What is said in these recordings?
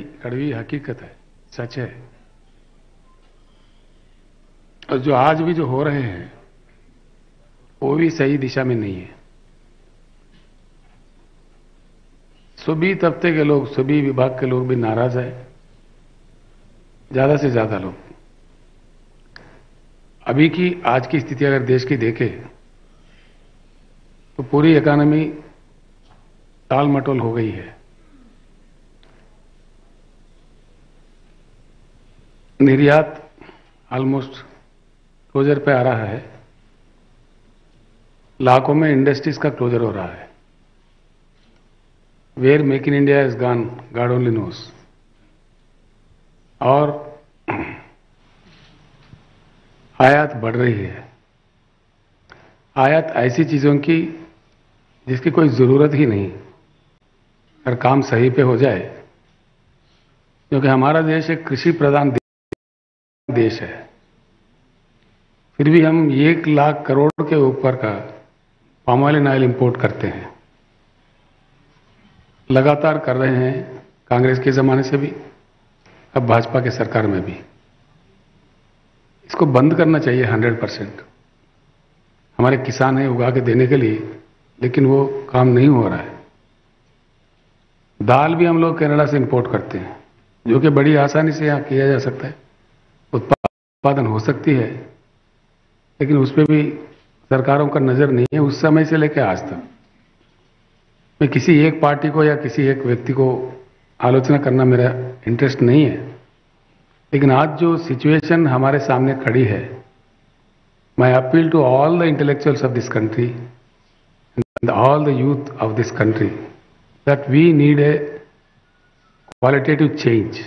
कड़वी हकीकत है, सच है। और जो आज भी जो हो रहे हैं वो भी सही दिशा में नहीं है। सभी तबके के लोग, सभी विभाग के लोग भी नाराज है, ज्यादा से ज्यादा लोग। अभी की आज की स्थिति अगर देश की देखे तो पूरी इकोनॉमी टाल मटोल हो गई है। निर्यात ऑलमोस्ट क्लोजर पे आ रहा है, लाखों में इंडस्ट्रीज का क्लोजर हो रहा है। Where make in India is gone, God only knows. और आयात बढ़ रही है, आयात ऐसी चीजों की जिसकी कोई जरूरत ही नहीं। अगर काम सही पे हो जाए, क्योंकि हमारा देश एक कृषि प्रधान देश है, फिर भी हम 1 लाख करोड़ के ऊपर का पाम ऑयल ऑयल इंपोर्ट करते हैं, लगातार कर रहे हैं, कांग्रेस के ज़माने से भी, अब भाजपा के सरकार में भी। इसको बंद करना चाहिए 100%। हमारे किसान हैं उगा के देने के लिए, लेकिन वो काम नहीं हो रहा है। दाल भी हम लोग कनाडा से इंपोर्ट करते हैं, जो कि बड़ी आसानी से यहाँ किया जा सकता है, उत्पादन हो सकती है, लेकिन उस पर भी सरकारों का नज़र नहीं है। उस समय से लेकर आज तक मैं किसी एक पार्टी को या किसी एक व्यक्ति को आलोचना करना मेरा इंटरेस्ट नहीं है, लेकिन आज जो सिचुएशन हमारे सामने खड़ी है, my appeal to all the intellectuals of this country and all the youth of this country that we need a qualitative change.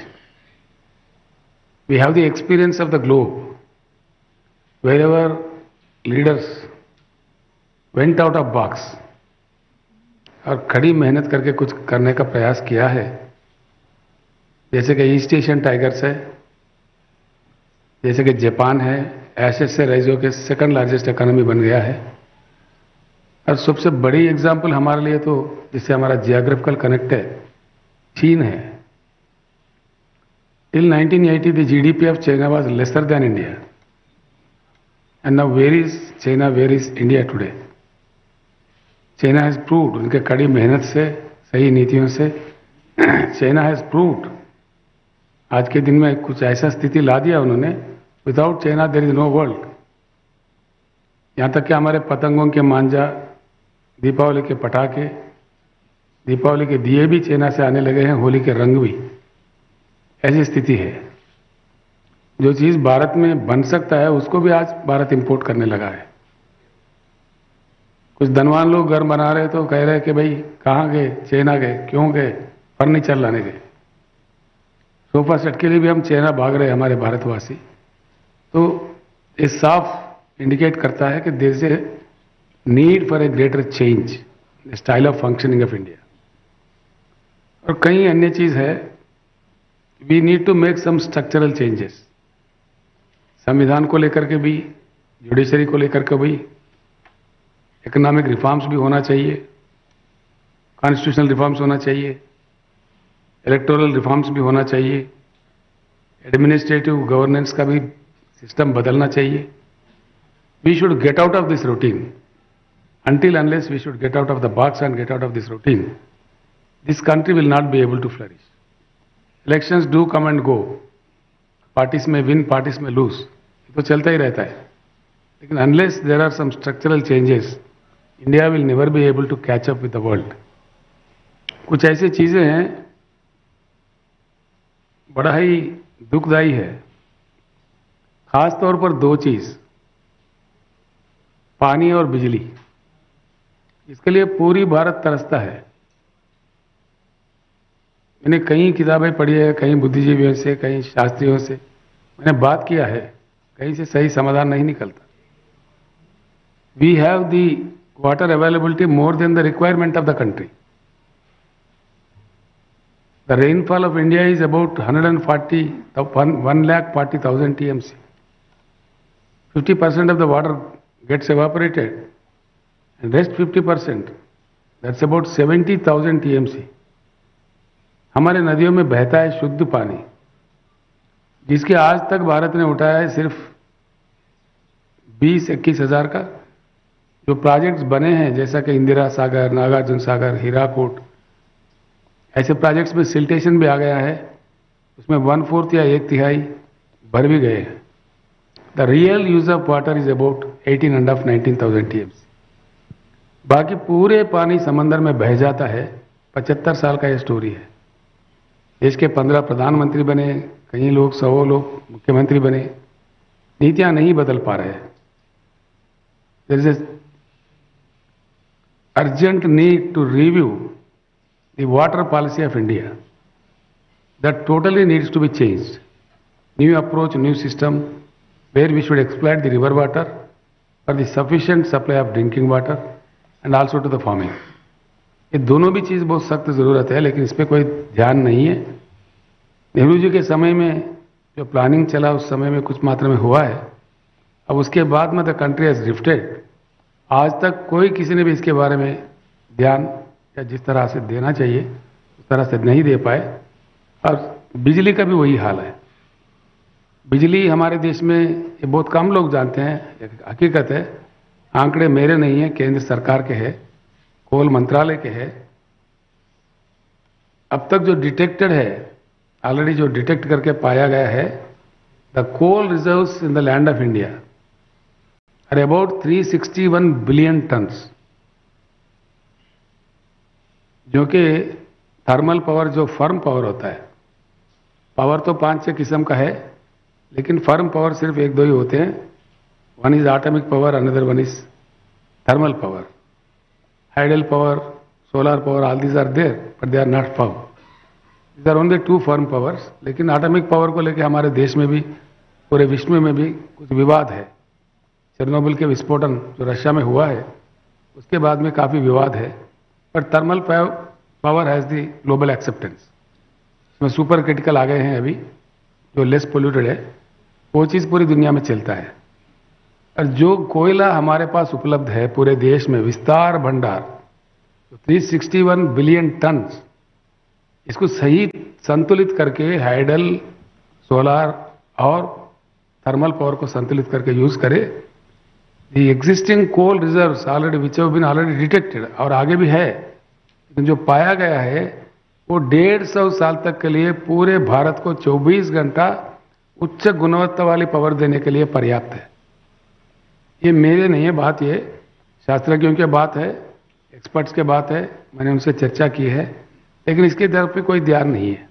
We have the experience of the globe. Wherever leaders went out of box और कड़ी मेहनत करके कुछ करने का प्रयास किया है, जैसे कि ईस्ट एशियन टाइगर्स है, जैसे कि जापान है, ऐसे से राइज होकर 2nd लार्जेस्ट इकोनॉमी बन गया है। और सबसे बड़ी एग्जाम्पल हमारे लिए तो, जिससे हमारा जियोग्राफिकल कनेक्ट है, चीन है। Till 1980, the GDP of China was lesser than India. And now where is China, where is India today? China has proved, उनके कड़ी मेहनत से, सही नीतियों से, China has proved, आज के दिन में कुछ ऐसा स्थिति ला दिया उन्होंने, without China there is no world. यहाँ तक कि हमारे पतंगों के मांझा, दीपावली के पटाखे, दीपावली के दिए भी चाइना से आने लगे हैं, होली के रंग भी। ऐसी स्थिति है। जो चीज़ भारत में बन सकता है उसको भी आज भारत इंपोर्ट करने लगा है। कुछ धनवान लोग घर बना रहे तो कह रहे हैं कि भाई कहाँ गए, चाइना गए, क्यों गए, फर्नीचर लाने गए। सोफा सेट के लिए भी हम चाइना भाग रहे हैं, हमारे भारतवासी। तो ये साफ इंडिकेट करता है कि there is a need for a greater change the style of functioning of India. और कई अन्य चीज़ है, we need to make some structural changes. संविधान को लेकर के भी, जुडिशरी को लेकर के भी, इकोनॉमिक रिफॉर्म्स भी होना चाहिए, कॉन्स्टिट्यूशनल रिफॉर्म्स होना चाहिए, इलेक्टोरल रिफॉर्म्स भी होना चाहिए, एडमिनिस्ट्रेटिव गवर्नेंस का भी सिस्टम बदलना चाहिए। We should get out of this routine. Until unless we should get out of the box and get out of this routine, this country will not be able to flourish. Elections do come and go, parties may win, parties may lose, तो चलता ही रहता है। लेकिन unless there are some structural changes, India will never be able to catch up with the world. कुछ ऐसी चीज़ें हैं, बड़ा ही दुखदायी है, खास तौर पर 2 चीज़, पानी और बिजली। इसके लिए पूरी भारत तरसता है। मैंने कई किताबें पढ़ी है, कई बुद्धिजीवियों से, कई शास्त्रियों से मैंने बात किया है, कहीं से सही समाधान नहीं निकलता। We have the water availability more than the requirement of the country. The rainfall of India is about 1,40,000 TMC. 50% of the water gets evaporated and rest 50%, that's about 70,000 TMC. हमारे नदियों में बहता है शुद्ध पानी, जिसके आज तक भारत ने उठाया है सिर्फ 20-21 हज़ार का। जो प्रोजेक्ट्स बने हैं जैसा कि इंदिरा सागर, नागार्जुन सागर, हीराकोट, ऐसे प्रोजेक्ट्स में सिल्टेशन भी आ गया है, उसमें 1/4 या 1/3 भर भी गए हैं। The real use of water is about 18,500-19,000 TMC। बाकी पूरे पानी समंदर में बह जाता है। 75 साल का ये स्टोरी है। देश के 15 प्रधानमंत्री बने, कई लोग, सौ लोग मुख्यमंत्री बने, नीतियां नहीं बदल पा रहे। There is a urgent need to review the water policy of India. That totally needs to be changed. New approach, new system where we should exploit the river water for the sufficient supply of drinking water and also to the farming. ये दोनों भी चीज़ बहुत सख्त ज़रूरत है, लेकिन इस पर कोई ध्यान नहीं है। नेहरू जी के समय में जो प्लानिंग चला उस समय में कुछ मात्रा में हुआ है। अब उसके बाद में द कंट्री हैज़ ड्रिफ्टेड। आज तक कोई किसी ने भी इसके बारे में ध्यान या जिस तरह से देना चाहिए उस तरह से नहीं दे पाए। और बिजली का भी वही हाल है। बिजली हमारे देश में ये बहुत कम लोग जानते हैं, हकीकत है। आंकड़े मेरे नहीं हैं, केंद्र सरकार के हैं, कोल मंत्रालय के हैं। अब तक जो डिटेक्टेड है, ऑलरेडी जो डिटेक्ट करके पाया गया है, the coal reserves in the land of India are about 361 billion tons, जो कि थर्मल पावर, जो फर्म पावर होता है, पावर तो 5-6 किस्म का है, लेकिन फर्म पावर सिर्फ 1-2 ही होते हैं। One is atomic power, another one is thermal power, hydel power, solar power, all these are there but they are not power. These are only 2 firm powers. लेकिन एटॉमिक पावर को लेकर हमारे देश में भी, पूरे विश्व में भी कुछ विवाद है। चेर्नोबिल के विस्फोटन जो रशिया में हुआ है उसके बाद में काफ़ी विवाद है। But thermal power has the global acceptance. इसमें सुपर क्रिटिकल आ गए हैं अभी, जो लेस पोल्यूटेड है, वो चीज़ पूरी दुनिया में चलता है। और जो कोयला हमारे पास उपलब्ध है पूरे देश में, विस्तार भंडार, 361 बिलियन टन्स, इसको सही संतुलित करके, हाइडल, सोलार और थर्मल पावर को संतुलित करके यूज़ करें। The existing coal reserves already which have been already detected, और आगे भी है, लेकिन जो पाया गया है वो 150 साल तक के लिए पूरे भारत को 24 घंटा उच्च गुणवत्ता वाली पावर देने के लिए पर्याप्त है। ये मेरे नहीं है बात, ये शास्त्रज्ञों की बात है, एक्सपर्ट्स की बात है, मैंने उनसे चर्चा की है, लेकिन इसके तरफ पे कोई ध्यान नहीं है।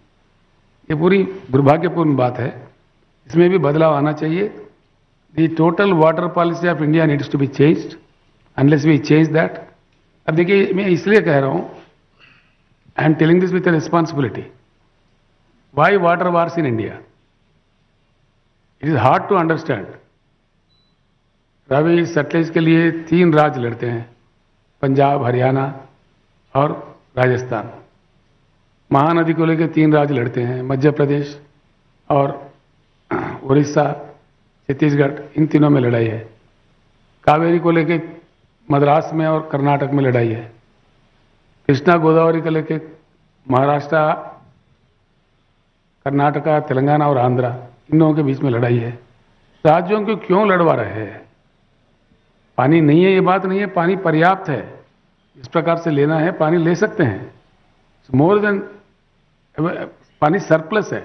ये पूरी दुर्भाग्यपूर्ण बात है। इसमें भी बदलाव आना चाहिए। The total water policy of India needs to be changed unless we change that. अब देखिए, मैं इसलिए कह रहा हूँ, I am telling this with responsibility. Why water wars in India? It is hard to understand. Ravi Sutlej के लिए 3 राज्य लड़ते हैं, पंजाब, हरियाणा और राजस्थान। महानदी को लेकर 3 राज्य लड़ते हैं, मध्य प्रदेश और उड़ीसा, छत्तीसगढ़, इन तीनों में लड़ाई है। कावेरी को लेकर मद्रास में और कर्नाटक में लड़ाई है। कृष्णा गोदावरी को लेकर महाराष्ट्र, कर्नाटका, तेलंगाना और आंध्रा, इन लोगों के बीच में लड़ाई है। राज्यों को क्यों लड़वा रहे हैं? पानी नहीं है ये बात नहीं है, पानी पर्याप्त है। इस प्रकार से लेना है पानी ले सकते हैं। मोर देन, पानी सरप्लस है।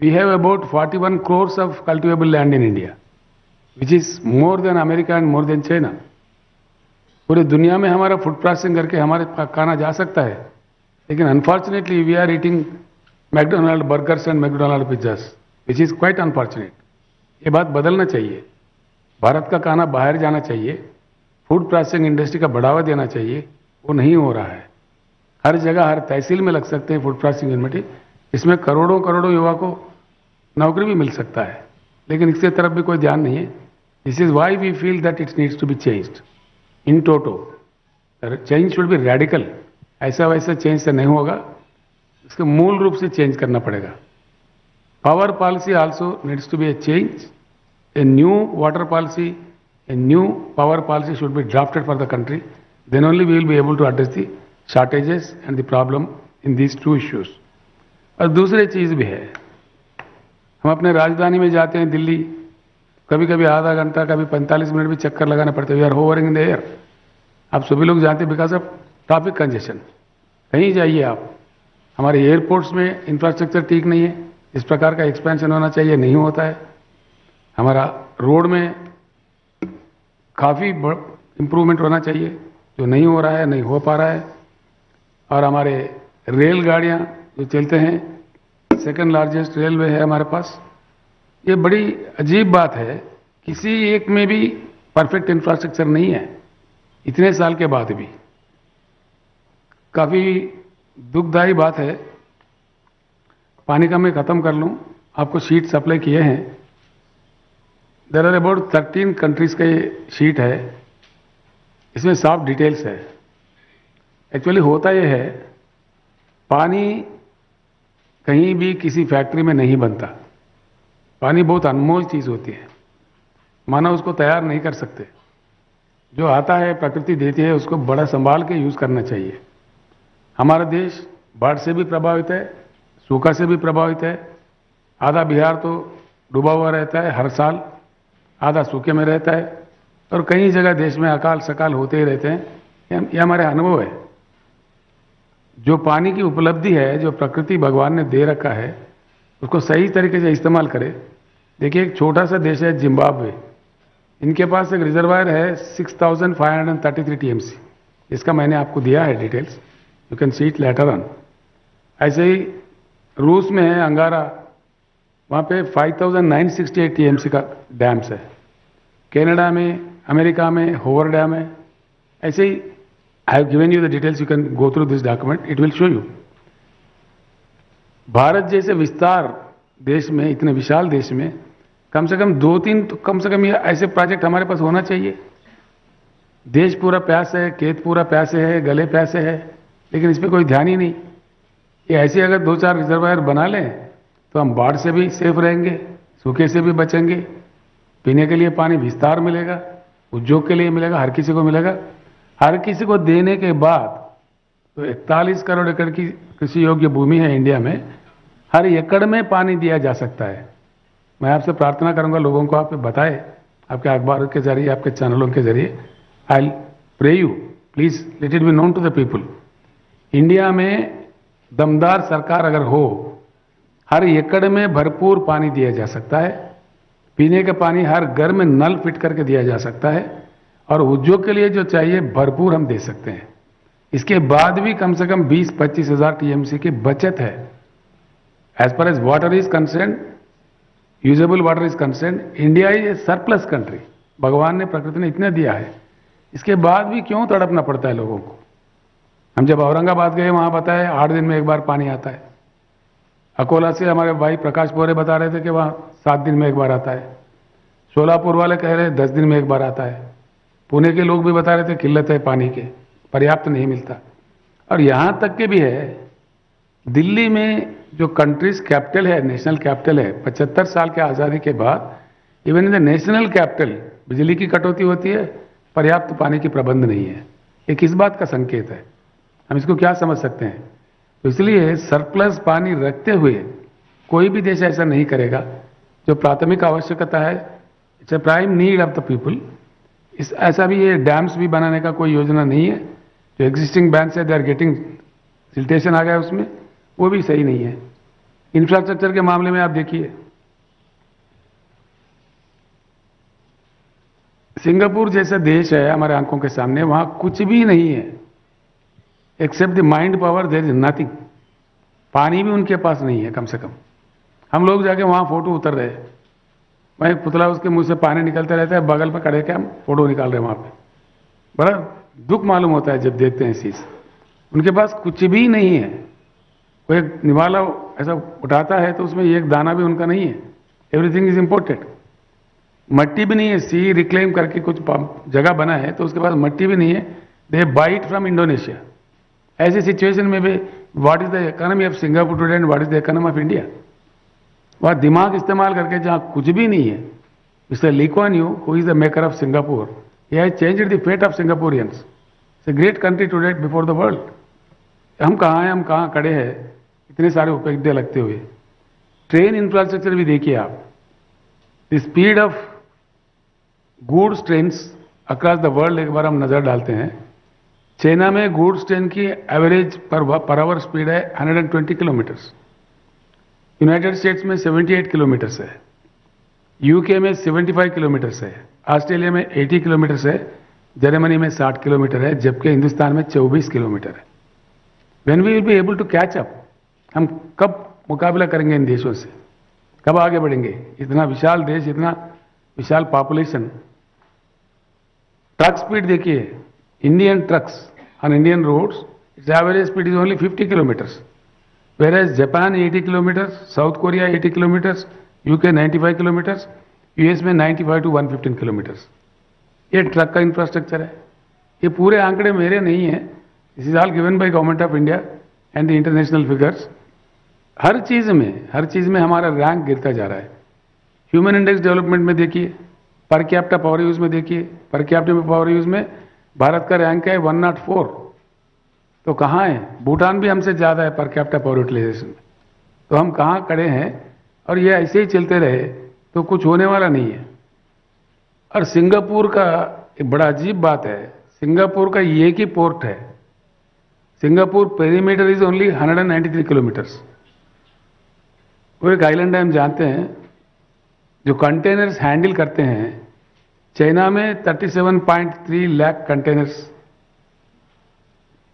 We have about 41 crores of cultivable land in India, which is more than America and more than China. पूरे दुनिया में हमारा फूड प्रोसेसिंग करके हमारे खाना जा सकता है, लेकिन unfortunately we are eating McDonald burgers and McDonald pizzas, which is quite unfortunate. ये बात बदलना चाहिए। भारत का खाना बाहर जाना चाहिए, फूड प्रोसेसिंग इंडस्ट्री का बढ़ावा देना चाहिए, वो नहीं हो रहा है। हर जगह, हर तहसील में लग सकते हैं फूड प्रोसेसिंग यूनिट, इसमें करोड़ों करोड़ों युवा को नौकरी भी मिल सकता है, लेकिन इसके तरफ भी कोई ध्यान नहीं है। This is why we feel that it's needs to be changed in toto. Change should be radical. ऐसा वैसा चेंज से नहीं होगा, इसको मूल रूप से चेंज करना पड़ेगा। Power policy also needs to be a change. A new water policy, a new power policy should be drafted for the country. Then only we will be able to address the shortages and the problem in these two issues. और दूसरी चीज़ भी है, हम अपने राजधानी में जाते हैं दिल्ली, कभी कभी आधा घंटा कभी 45 मिनट भी चक्कर लगाने पड़ते हैं। We are hovering in the air, आप सभी लोग जानते हैं, बिकॉज ऑफ ट्रैफिक कंजेशन। कहीं जाइए आप, हमारे एयरपोर्ट्स में इंफ्रास्ट्रक्चर ठीक नहीं है, इस प्रकार का एक्सपेंशन होना चाहिए, नहीं होता है। हमारा रोड में काफ़ी इम्प्रूवमेंट होना चाहिए, जो नहीं हो रहा है, नहीं हो पा रहा है। और हमारे रेलगाड़ियाँ जो चलते हैं, सेकंड लार्जेस्ट रेलवे है हमारे पास। ये बड़ी अजीब बात है, किसी एक में भी परफेक्ट इंफ्रास्ट्रक्चर नहीं है, इतने साल के बाद भी। काफ़ी दुखदायी बात है। पानी का मैं ख़त्म कर लूँ, आपको शीट सप्लाई किए हैं। देयर आर अबाउट 13 कंट्रीज़ का ये शीट है, इसमें साफ डिटेल्स है। एक्चुअली होता ये है, पानी कहीं भी किसी फैक्ट्री में नहीं बनता। पानी बहुत अनमोल चीज़ होती है, माना उसको तैयार नहीं कर सकते। जो आता है प्रकृति देती है, उसको बड़ा संभाल के यूज़ करना चाहिए। हमारा देश बाढ़ से भी प्रभावित है, सूखा से भी प्रभावित है। आधा बिहार तो डूबा हुआ रहता है हर साल, आधा सूखे में रहता है, और कई जगह देश में अकाल सकाल होते ही रहते हैं। ये हमारे अनुभव है। जो पानी की उपलब्धि है, जो प्रकृति भगवान ने दे रखा है, उसको सही तरीके से इस्तेमाल करें। देखिए, एक छोटा सा देश है जिम्बाब्वे, इनके पास एक रिजर्वायर है 6533 TMC, इसका मैंने आपको दिया है details, you can see it later on. ऐसे ही रूस में है अंगारा, वहाँ पे 5968 TMC का डैम्स है। कनाडा में, अमेरिका में होवर डैम है। ऐसे ही I have given you the details, you can go through this document, it will show you. Bharat जैसे विस्तार देश में, इतने विशाल देश में, कम से कम 2-3 तो कम से कम ये ऐसे प्रोजेक्ट हमारे पास होना चाहिए। देश पूरा प्यास है, खेत पूरा प्यास है, गले प्यासे है, लेकिन इस पर कोई ध्यान ही नहीं। ये ऐसे अगर 2-4 रिजर्वायर बना लें तो हम बाढ़ से भी सेफ रहेंगे, सूखे से भी बचेंगे, पीने के लिए पानी विस्तार मिलेगा, उद्योग के लिए मिलेगा, हर किसी को मिलेगा। हर किसी को देने के बाद तो 41 करोड़ एकड़ की कृषि योग्य भूमि है इंडिया में, हर एकड़ में पानी दिया जा सकता है। मैं आपसे प्रार्थना करूंगा, लोगों को आप बताएं, आपके अखबारों के जरिए, आपके चैनलों के जरिए। I pray you, please let it be known to the people. India में दमदार सरकार अगर हो, हर एकड़ में भरपूर पानी दिया जा सकता है, पीने का पानी हर घर में नल फिट करके दिया जा सकता है, और उद्योग के लिए जो चाहिए भरपूर हम दे सकते हैं। इसके बाद भी कम से कम 20-25 हज़ार TMC की बचत है। As far as water is concern, usable water is concern, India is a surplus country, भगवान ने, प्रकृति ने इतने दिया है। इसके बाद भी क्यों तड़पना पड़ता है लोगों को? हम जब औरंगाबाद गए, वहाँ बताया 8 दिन में एक बार पानी आता है। अकोला से हमारे भाई प्रकाश बोरे बता रहे थे कि वहाँ 7 दिन में एक बार आता है। सोलापुर वाले कह रहे 10 दिन में एक बार आता है। पुणे के लोग भी बता रहे थे किल्लत है पानी के, पर्याप्त नहीं मिलता। और यहाँ तक के भी है, दिल्ली में जो कंट्रीज कैपिटल है, नेशनल कैपिटल है, 75 साल के आज़ादी के बाद even in the national capital बिजली की कटौती होती है, पर्याप्त पानी की प्रबंध नहीं है। ये किस बात का संकेत है? हम इसको क्या समझ सकते हैं? तो इसलिए सरप्लस पानी रखते हुए कोई भी देश ऐसा नहीं करेगा। जो प्राथमिक आवश्यकता है, it's a prime need of the people, इस ऐसा भी ये डैम्स भी बनाने का कोई योजना नहीं है। जो एग्जिस्टिंग बैंक्स है, दे आर गेटिंग सिल्टेशन आ गया उसमें, वो भी सही नहीं है। इंफ्रास्ट्रक्चर के मामले में आप देखिए, सिंगापुर जैसा देश है हमारे आंखों के सामने, वहाँ कुछ भी नहीं है except the mind power, there is nothing. पानी भी उनके पास नहीं है कम से कम। हम लोग जाके वहाँ फोटो उतर रहे हैं, मैं पुतला, उसके मुंह से पानी निकलते रहता है, बगल पर खड़े के हम फोटो निकाल रहे हैं वहाँ पे। बड़ा दुख मालूम होता है जब देखते हैं इस चीज़। उनके पास कुछ भी नहीं है, कोई निवाला ऐसा उठाता है तो उसमें एक दाना भी उनका नहीं है, एवरीथिंग इज इम्पोर्टेड। मट्टी भी नहीं है, सी रिक्लेम करके कुछ जगह बना है तो उसके पास मट्टी भी नहीं है, दे बाइट फ्रॉम इंडोनेशिया। ऐसी सिचुएशन में भी what is the economy of Singapore today and what is the economy of India? वह दिमाग इस्तेमाल करके जहाँ कुछ भी नहीं है। Mister Lee Kuan Yew, who is the maker of Singapore, he has changed the fate of Singaporeans. It's a great country today before the world. हम कहाँ हैं, हम कहाँ खड़े हैं, इतने सारे उपलब्धियाँ लगते हुए। ट्रेन इंफ्रास्ट्रक्चर भी देखिए आप, the speed of goods trains across the world एक बार हम नज़र डालते हैं। चाइना में गुड्स ट्रेन की एवरेज पर आवर स्पीड है 120 किलोमीटर्स, यूनाइटेड स्टेट्स में 78 किलोमीटर्स है, यूके में 75 किलोमीटर्स है, ऑस्ट्रेलिया में 80 किलोमीटर्स है, जर्मनी में 60 किलोमीटर है, जबकि हिंदुस्तान में 24 किलोमीटर है। When we will be able to catch up, हम कब मुकाबला करेंगे इन देशों से, कब आगे बढ़ेंगे? इतना विशाल देश, इतना विशाल पॉपुलेशन। ट्रक स्पीड देखिए, Indian trucks on Indian roads, it's average speed is only 50 kilometres, whereas Japan 80 kilometres, South Korea 80 kilometres, UK 95 kilometres, US में 95 टू 115 किलोमीटर्स। ये ट्रक का इंफ्रास्ट्रक्चर है। ये पूरे आंकड़े मेरे नहीं हैं, this is all given by government of India and the international figures. हर चीज़ में हमारा रैंक गिरता जा रहा है। ह्यूमन इंडेक्स डेवलपमेंट में देखिए, पर कैपिटा पावर यूज में देखिए, पर कैपिटा पावर यूज में भारत का रैंक है 104, तो कहाँ है? भूटान भी हमसे ज़्यादा है पर कैपिटा पावर यूटिलाइजेशन में। तो हम कहाँ खड़े हैं? और ये ऐसे ही चलते रहे तो कुछ होने वाला नहीं है। और सिंगापुर का एक बड़ा अजीब बात है, सिंगापुर का एक ही पोर्ट है। Singapore perimeter is only 193 kilometres. वो एक आइलैंड है, हम जानते हैं, जो कंटेनर्स हैंडल करते हैं। चाइना में 37.3 लाख कंटेनर्स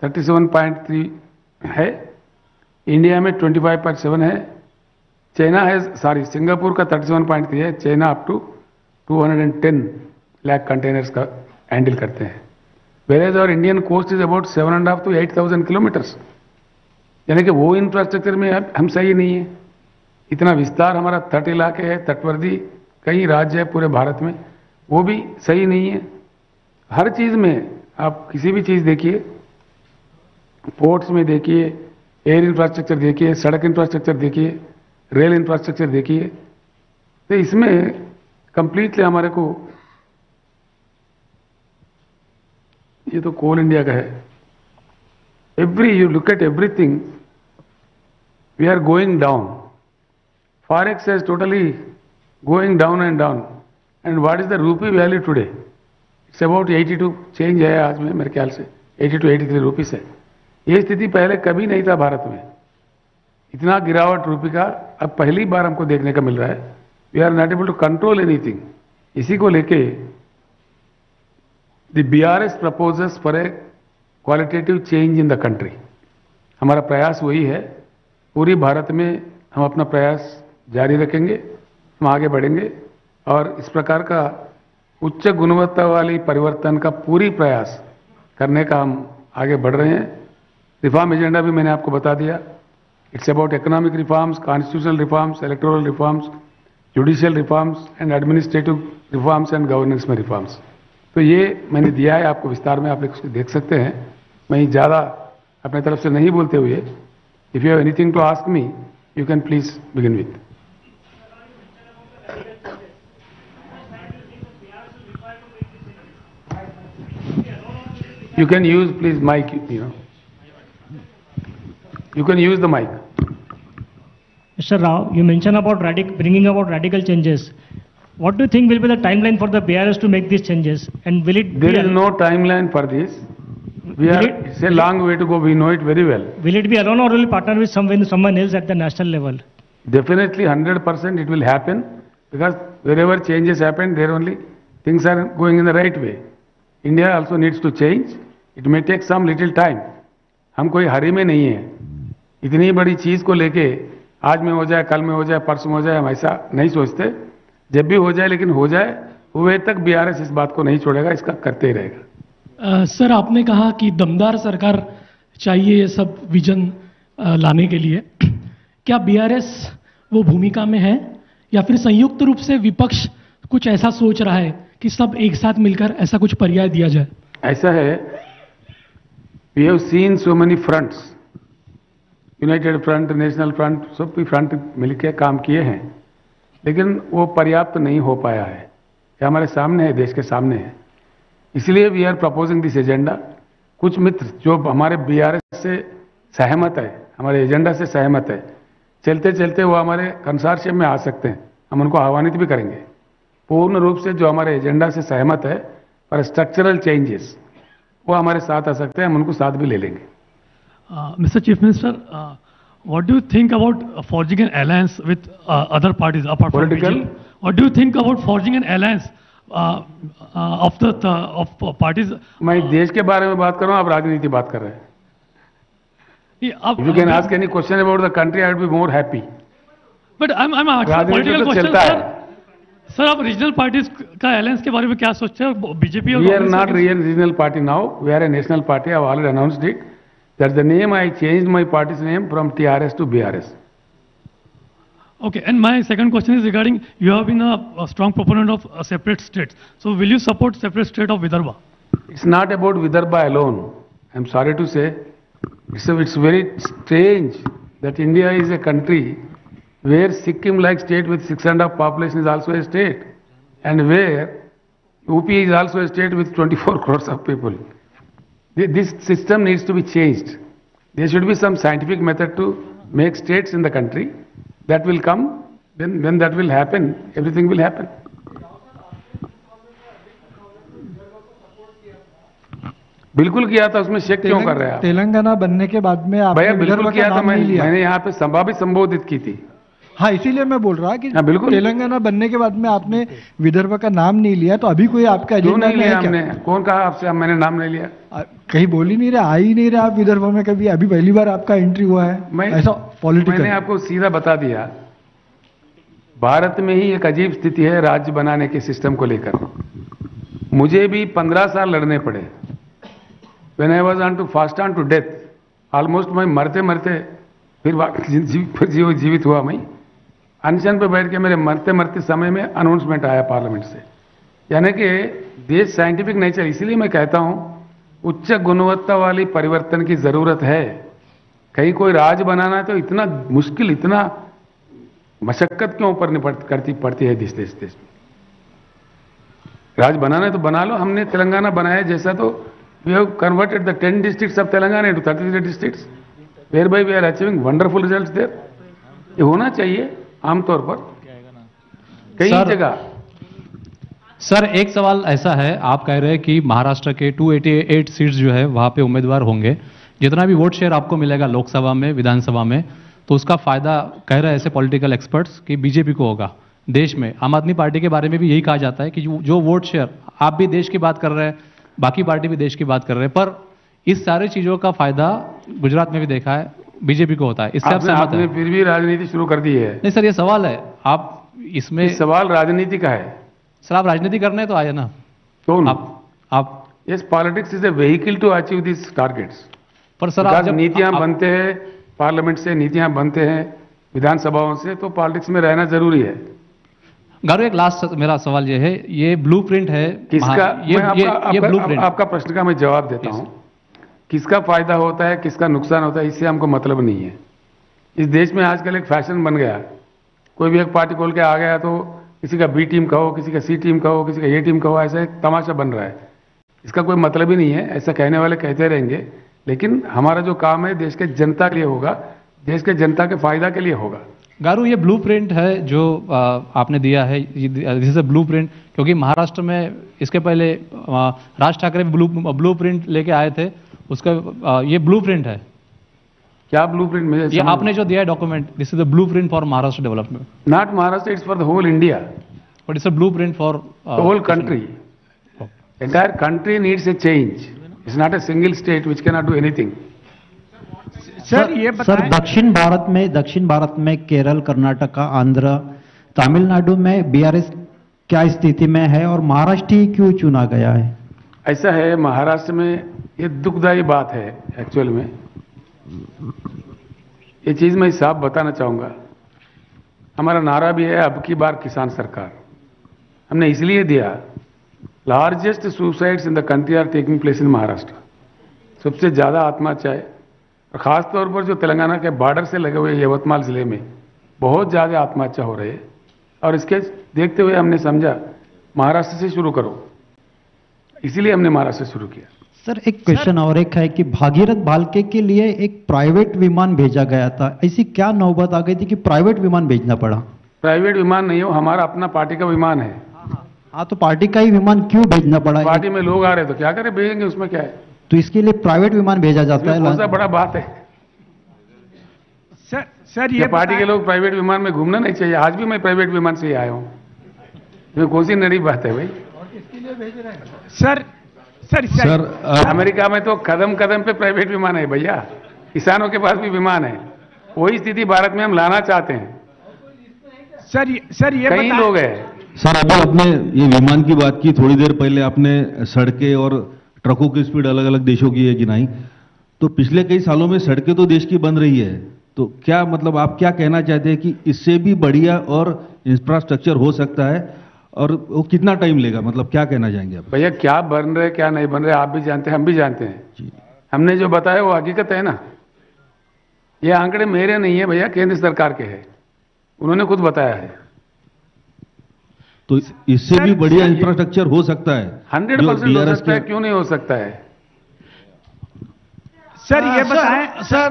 37.3 है, इंडिया में 25.7 है, सिंगापुर का 37.3 है, China up to 210 lakh containers का हैंडल करते हैं। वेरेज और Indian coast is about 7.5 to 8,000 kilometres. यानी कि वो इंफ्रास्ट्रक्चर में हम सही नहीं है। इतना विस्तार हमारा, 30 इलाके है, तटवर्ती कई राज्य है पूरे भारत में, वो भी सही नहीं है। हर चीज़ में आप किसी भी चीज़ देखिए, पोर्ट्स में देखिए, एयर इंफ्रास्ट्रक्चर देखिए, सड़क इंफ्रास्ट्रक्चर देखिए, रेल इंफ्रास्ट्रक्चर देखिए, तो इसमें कंप्लीटली हमारे को, ये तो कोल इंडिया का है। You look at everything, we are going down. Forex is totally going down and down. And what is the rupee value today? It's about 82 change है आज में, मेरे ख्याल से 82-83 रुपीस है। ये स्थिति पहले कभी नहीं था भारत में, इतना गिरावट रुपी का अब पहली बार हमको देखने का मिल रहा है। We are not able to control anything. इसी को लेके the BRS proposes for a qualitative change in the country. हमारा प्रयास वही है, पूरी भारत में हम अपना प्रयास जारी रखेंगे, हम आगे बढ़ेंगे और इस प्रकार का उच्च गुणवत्ता वाली परिवर्तन का पूरी प्रयास करने का हम आगे बढ़ रहे हैं। रिफॉर्म एजेंडा भी मैंने आपको बता दिया। It's about economic reforms, constitutional reforms, electoral reforms, judicial reforms and administrative reforms and governance में रिफॉर्म्स। तो ये मैंने दिया है आपको विस्तार में, आप इसको देख सकते हैं। मैं ज़्यादा अपने तरफ से नहीं बोलते हुए, if you have anything to ask me, you can please begin with. You can use, please, mic, You can use the mic. Mr. Rao, you mentioned about bringing about radical changes. What do you think will be the timeline for the BRS to make these changes? And will it? There is no timeline for this. It's a long way to go. We know it very well. Will it be alone or will it partner with someone else at the national level? Definitely, 100% it will happen, because wherever changes happen, there only things are going in the right way. India also needs to change. It may take some little time. हम कोई हरी में नहीं है। इतनी बड़ी चीज़ को लेके आज में हो जाए, कल में हो जाए, परसों में हो जाए, हम ऐसा नहीं सोचते। जब भी हो जाए, लेकिन हो जाए, वे तक BRS इस बात को नहीं छोड़ेगा, इसका करते ही रहेगा। सर, आपने कहा कि दमदार सरकार चाहिए ये सब विजन लाने के लिए। क्या BRS वो भूमिका में है, या फिर संयुक्त रूप से विपक्ष कुछ ऐसा सोच रहा है कि सब एक साथ मिलकर ऐसा कुछ पर्याय दिया जाए? ऐसा है, we have seen so many fronts, United front, national front, सब भी फ्रंट मिलकर काम किए हैं, लेकिन वो पर्याप्त नहीं हो पाया है। ये हमारे सामने है, देश के सामने है। इसलिए we are proposing this agenda. कुछ मित्र जो हमारे BRS से सहमत है, हमारे एजेंडा से सहमत है, चलते चलते वो हमारे कंसार्शियम में आ सकते हैं, हम उनको आह्वानित भी करेंगे। पूर्ण रूप से जो हमारे एजेंडा से सहमत है पर स्ट्रक्चरल चेंजेस वो हमारे साथ आ सकते हैं, हम उनको साथ भी ले लेंगे। Mr. Chief Minister, what do you think about forging an alliance with other parties apart from BJP? What do you think about forging an alliance of parties? मैं देश के बारे में बात कर रहा हूँ, आप राजनीति बात कर रहे हैं। You can ask any question about the country, I would be more happy. But I'm asking political question, sir. Sir, आप regional parties का alliance के बारे में क्या सोचते हैं? BJP और we are not regional party now. We are a national party. I have already announced it. That's the name I changed my party's name from TRS to BRS. Okay. And my second question is regarding you have been a strong proponent of separate states. So will you support separate state of Vidarbha? It's not about Vidarbha alone. I'm sorry to say. So it's very strange that India is a country where Sikkim-like state with 6.5 population is also a state, and where UP is also a state with 24 crores of people. This system needs to be changed. There should be some scientific method to make states in the country. That will come. When that will happen, everything will happen. बिल्कुल किया था, उसमें shake क्यों कर रहे हैं? तेलंगाना बनने के बाद में आप बिल्कुल किया था, मैंने यहाँ पे संभावित संबोधित की थी। हाँ, इसीलिए मैं बोल रहा कि तेलंगाना बनने के बाद में आपने विदर्भ का नाम नहीं लिया, तो अभी कोई आपका एजेंडा नहीं है? हमने कौन कहा आपसे मैंने नाम नहीं लिया? कहीं बोल ही नहीं रहे, आ ही नहीं रहे आप विदर्भ में कभी। अभी पहली बार आपका एंट्री हुआ है ऐसा पॉलिटिकल। मैंने आपको सीधा बता दिया, भारत में ही एक अजीब स्थिति है राज्य बनाने के सिस्टम को लेकर। मुझे भी 15 साल लड़ने पड़े। When I was on to fast on to death, almost मैं मरते मरते फिर जीवित हुआ। मैं अनशन पर बैठ के मेरे मरते मरते समय में अनाउंसमेंट आया पार्लियामेंट से, यानी कि देश साइंटिफिक नेचर। इसीलिए मैं कहता हूँ उच्च गुणवत्ता वाली परिवर्तन की ज़रूरत है। कहीं कोई राज बनाना है तो इतना मुश्किल, इतना मशक्क़त क्यों करनी पड़ती है देश में? राज बनाना है तो बना लो। हमने तेलंगाना बनाया जैसा, तो we have converted the 10 districts of Telangana into 33 districts, whereby we are achieving wonderful results there. ये होना चाहिए आमतौर पर कई जगह। सर, एक सवाल ऐसा है, आप कह रहे हैं कि महाराष्ट्र के 288 सीट्स जो है वहाँ पे उम्मीदवार होंगे, जितना भी वोट शेयर आपको मिलेगा लोकसभा में, विधानसभा में, तो उसका फायदा कह रहे हैं ऐसे पॉलिटिकल एक्सपर्ट्स कि बीजेपी को होगा। देश में आम आदमी पार्टी के बारे में भी यही कहा जाता है कि जो वोट शेयर, आप भी देश की बात कर रहे हैं, बाकी पार्टी भी देश की बात कर रहे हैं, पर इस सारे चीजों का फायदा गुजरात में भी देखा है बीजेपी को होता है। इससे आपने फिर भी राजनीति शुरू कर दी है। नहीं सर, ये सवाल है, आप इसमें सवाल राजनीति का है। सर, आप राजनीति करने तो आए ना, तो आप yes, politics is a vehicle to achieve this targets. पर सर, आप जब नीतियां बनते हैं पार्लियामेंट से, नीतियां बनते हैं विधानसभाओं से, तो पॉलिटिक्स में रहना जरूरी है। गारू, एक लास्ट मेरा सवाल ये है, ये ब्लूप्रिंट है किसका? ये ब्लूप्रिंट। आपका प्रश्न का मैं जवाब देता हूँ। किसका फायदा होता है, किसका नुकसान होता है, इससे हमको मतलब नहीं है। इस देश में आजकल एक फैशन बन गया, कोई भी एक पार्टी खोल के आ गया तो किसी का बी टीम कहो, किसी का सी टीम कहो, किसी का ए टीम कहो, ऐसा एक तमाशा बन रहा है। इसका कोई मतलब ही नहीं है, ऐसा कहने वाले कहते रहेंगे। लेकिन हमारा जो काम है देश के जनता के लिए होगा, देश के जनता के फायदा के लिए होगा। गारू, ये ब्लूप्रिंट है जो आपने दिया है, दिस इज अ ब्लूप्रिंट, क्योंकि महाराष्ट्र में इसके पहले राज ठाकरे ब्लूप्रिंट लेके आए थे, उसका ये ब्लूप्रिंट है क्या? ब्लूप्रिंट में ये आपने जो दिया है document, this is a blueprint for Maharashtra development, not Maharashtra, it's for the whole India, but it's a blueprint for whole country. Entire country needs a change, it's not a single state which can not do anything. Sir, ये बताएं, दक्षिण भारत में केरल, कर्नाटका, आंध्र, तमिलनाडु में BRS क्या स्थिति में है और महाराष्ट्र ही क्यों चुना गया है? ऐसा है, महाराष्ट्र में ये दुखदायी बात है। एक्चुअल में ये चीज मैं साफ बताना चाहूँगा। हमारा नारा भी है अब की बार किसान सरकार, हमने इसलिए दिया। Largest suicides in the country are taking place in Maharashtra, सबसे ज़्यादा आत्महत्या है, और ख़ासतौर पर जो तेलंगाना के बॉर्डर से लगे हुए यवतमाल ज़िले में बहुत ज़्यादा आत्महत्या हो रही है। और इसके देखते हुए हमने समझा महाराष्ट्र से शुरू करो, इसीलिए हमने महाराष्ट्र से शुरू किया। सर एक क्वेश्चन और एक है कि भागीरथ भालके के लिए एक प्राइवेट विमान भेजा गया था, ऐसी क्या नौबत आ गई थी कि प्राइवेट विमान भेजना पड़ा? प्राइवेट विमान नहीं हो, हमारा अपना पार्टी का विमान है। हाँ तो पार्टी का ही विमान क्यों भेजना पड़ा? पार्टी में लोग आ रहे तो क्या करें, भेजेंगे, उसमें क्या है। तो इसके लिए प्राइवेट विमान भेजा जाता है, ऐसा बड़ा बात है सर। ये पार्टी के लोग प्राइवेट विमान में घूमना नहीं चाहिए। आज भी मैं प्राइवेट विमान से ही आया हूँ, तो कौन सी नरीब बात है भाई। इसके लिए भेज रहे हैं सर। सर अमेरिका में तो कदम कदम पे प्राइवेट विमान है भैया, किसानों के पास भी विमान है। वही स्थिति भारत में हम लाना चाहते हैं सर। सर ये कई लोग हैं सर। अब आपने ये विमान की बात की, थोड़ी देर पहले आपने सड़कें और ट्रकों की स्पीड अलग अलग देशों की है गिनाई, तो पिछले कई सालों में सड़कें तो देश की बन रही है, तो क्या मतलब आप क्या कहना चाहते हैं कि इससे भी बढ़िया और इंफ्रास्ट्रक्चर हो सकता है, और वो कितना टाइम लेगा, मतलब क्या कहना चाहेंगे आप? भैया क्या बन रहे क्या नहीं बन रहे आप भी जानते हैं, हम भी जानते हैं। हमने जो बताया वो हकीकत है ना। ये आंकड़े मेरे नहीं है भैया, केंद्र सरकार के हैं, उन्होंने खुद बताया है। तो इससे भी बढ़िया इंफ्रास्ट्रक्चर हो सकता है, 100% हो सकता है, क्यों नहीं हो सकता है सर। ये बताएं सर।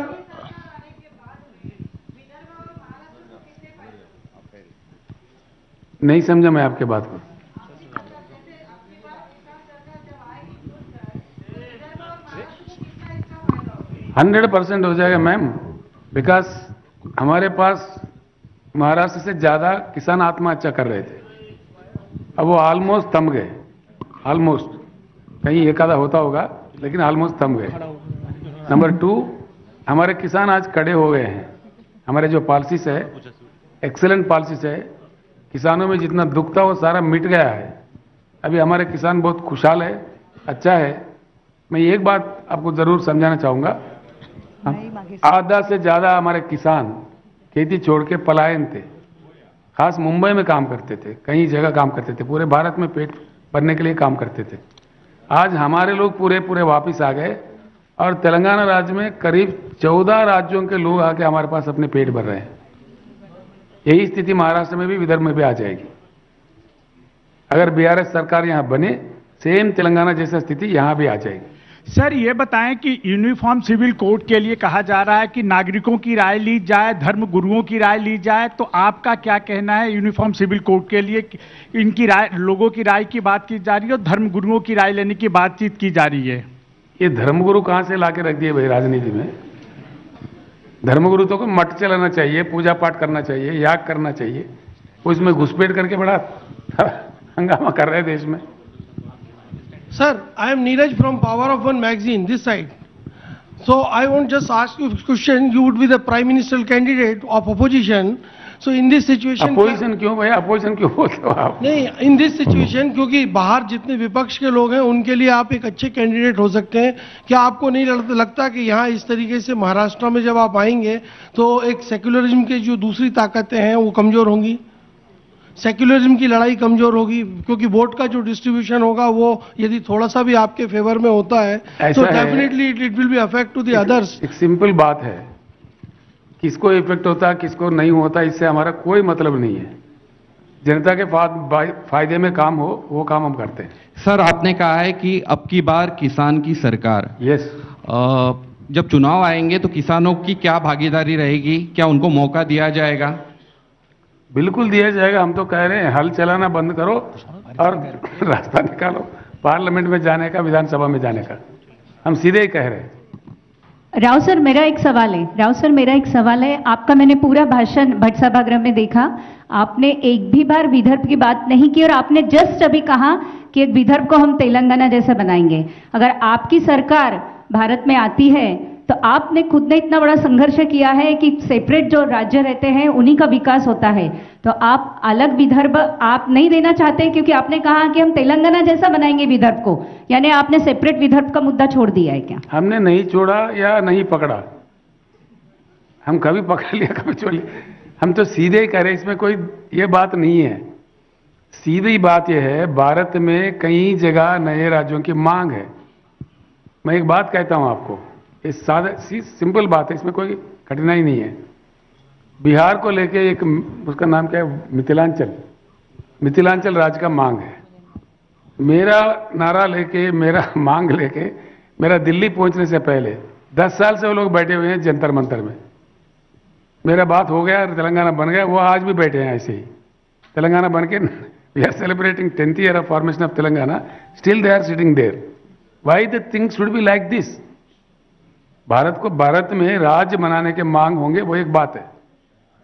नहीं समझा मैं आपके बात को। तो 100% हो जाएगा मैम, बिकॉज हमारे पास महाराष्ट्र से ज़्यादा किसान आत्महत्या कर रहे थे, अब वो ऑलमोस्ट थम गए। ऑलमोस्ट कहीं एक आधा होता होगा, लेकिन ऑलमोस्ट थम गए। नंबर 2, हमारे किसान आज खड़े हो गए हैं। हमारे जो पॉलिसीज है, एक्सेलेंट पॉलिसीज है, किसानों में जितना दुख था वो सारा मिट गया है। अभी हमारे किसान बहुत खुशहाल है, अच्छा है। मैं एक बात आपको ज़रूर समझाना चाहूँगा, आधा से ज़्यादा हमारे किसान खेती छोड़ के पलायन थे, खास मुंबई में काम करते थे, कई जगह काम करते थे, पूरे भारत में पेट भरने के लिए काम करते थे। आज हमारे लोग पूरे वापस आ गए, और तेलंगाना राज्य में करीब 14 राज्यों के लोग आके हमारे पास अपने पेट भर रहे हैं। यही स्थिति महाराष्ट्र में भी, विदर्भ में भी आ जाएगी, अगर बीआरएस सरकार यहाँ बने। सेम तेलंगाना जैसा स्थिति यहाँ भी आ जाएगी सर। ये बताएं कि यूनिफॉर्म सिविल कोड के लिए कहा जा रहा है कि नागरिकों की राय ली जाए, धर्म गुरुओं की राय ली जाए, तो आपका क्या कहना है यूनिफॉर्म सिविल कोड के लिए? इनकी राय, लोगों की राय की बात की जा रही है और धर्म गुरुओं की राय लेने की बातचीत की जा रही है। ये धर्मगुरु कहाँ से ला के रख दिए भाई राजनीति में? धर्मगुरु तो को मठ चलाना चाहिए, पूजा पाठ करना चाहिए, याग करना चाहिए, उसमें घुसपैठ करके बड़ा हंगामा कर रहे हैं देश में। Sir I am Neeraj from power of one magazine this side, so I want just ask you question, you would be the prime minister candidate of opposition, so in this situation. Opposition क्यों भैया, opposition क्यों बोलते हो आप? नहीं, इन this situation क्योंकि बाहर जितने विपक्ष के लोग हैं उनके लिए आप एक अच्छे कैंडिडेट हो सकते हैं। क्या आपको नहीं लगता कि यहाँ इस तरीके से महाराष्ट्र में जब आप आएंगे तो एक सेक्युलरिज्म के जो दूसरी ताकतें हैं वो कमजोर होंगी, सेक्युलरिज्म की लड़ाई कमजोर होगी, क्योंकि वोट का जो डिस्ट्रीब्यूशन होगा वो यदि थोड़ा सा भी आपके फेवर में होता है तो definitely it will be affect to the others. एक सिंपल बात है, किसको इफेक्ट होता किसको नहीं होता इससे हमारा कोई मतलब नहीं है। जनता के फायदे में काम हो वो काम हम करते हैं। सर आपने कहा है कि अब की बार किसान की सरकार, यस, जब चुनाव आएंगे तो किसानों की क्या भागीदारी रहेगी, क्या उनको मौका दिया जाएगा? बिल्कुल दिया जाएगा, हम तो कह रहे हैं हल चलाना बंद करो और रास्ता निकालो पार्लियामेंट में जाने का, विधानसभा में जाने का, हम सीधे ही कह रहे हैं। राव सर मेरा एक सवाल है, आपका मैंने पूरा भाषण भट्ट सभागृह में देखा, आपने एक भी बार विदर्भ की बात नहीं की, और आपने जस्ट अभी कहा कि विदर्भ को हम तेलंगाना जैसा बनाएंगे। अगर आपकी सरकार भारत में आती है तो आपने खुद ने इतना बड़ा संघर्ष किया है कि सेपरेट जो राज्य रहते हैं उन्हीं का विकास होता है, तो आप अलग विदर्भ आप नहीं देना चाहते, क्योंकि आपने कहा कि हम तेलंगाना जैसा बनाएंगे विदर्भ को, यानी आपने सेपरेट विदर्भ का मुद्दा छोड़ दिया है क्या? हमने नहीं छोड़ा या नहीं पकड़ा, हम कभी पकड़ लिया कभी छोड़ लिया, हम तो सीधे ही कह रहे, इसमें कोई ये बात नहीं है। सीधी बात यह है भारत में कई जगह नए राज्यों की मांग है। मैं एक बात कहता हूँ आपको, ये सादा सी सिंपल बात है, इसमें कोई कठिनाई नहीं है। बिहार को लेके एक, उसका नाम क्या है, मिथिलांचल राज्य का मांग है। मेरा नारा लेके, मेरा मांग लेके मेरा दिल्ली पहुंचने से पहले 10 साल से वो लोग बैठे हुए हैं जंतर मंतर में। मेरा बात हो गया, तेलंगाना बन गया, वो आज भी बैठे हैं ऐसे ही। तेलंगाना बन के we are celebrating 10th year of formation of Telangana, still they are sitting there. Why the things should be like this? Bharat को भारत में राज्य बनाने के मांग होंगे, वो एक बात है,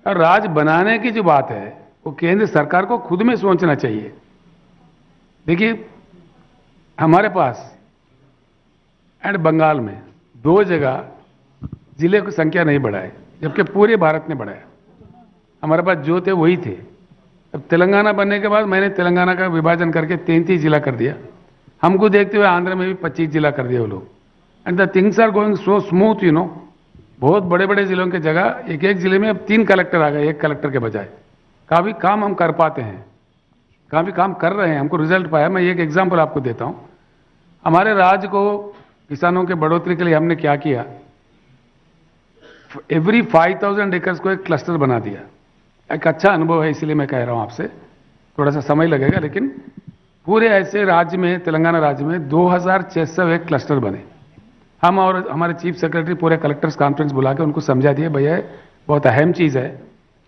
और राज्य बनाने की जो बात है वो केंद्र सरकार को खुद में सोचना चाहिए। देखिए हमारे पास एंड बंगाल में 2 जगह जिले की संख्या नहीं बढ़ाए, जबकि पूरे भारत ने बढ़ाया। हमारे पास जो थे वही थे। अब तेलंगाना बनने के बाद मैंने तेलंगाना का विभाजन करके 33 जिला कर दिया। हमको देखते हुए आंध्र में भी 25 जिला कर दिया वो लोग। And the things are going so smooth, you know. बहुत बड़े बड़े जिलों के जगह एक एक जिले में अब 3 कलेक्टर आ गए, 1 कलेक्टर के बजाय। काफ़ी काम हम कर पाते हैं, काफ़ी काम कर रहे हैं, हमको रिजल्ट पाया। मैं एक एग्जाम्पल आपको देता हूँ। हमारे राज्य को किसानों के बढ़ोतरी के लिए हमने क्या किया, एवरी 5000 एकर्स को एक क्लस्टर बना दिया। एक अच्छा अनुभव है, इसलिए मैं कह रहा हूँ आपसे। थोड़ा सा समय लगेगा, लेकिन पूरे ऐसे राज्य में, तेलंगाना राज्य में 2601 क्लस्टर बने। हम और हमारे चीफ सेक्रेटरी पूरे कलेक्टर्स कॉन्फ्रेंस बुला के उनको समझा दिया, भैया बहुत अहम चीज़ है,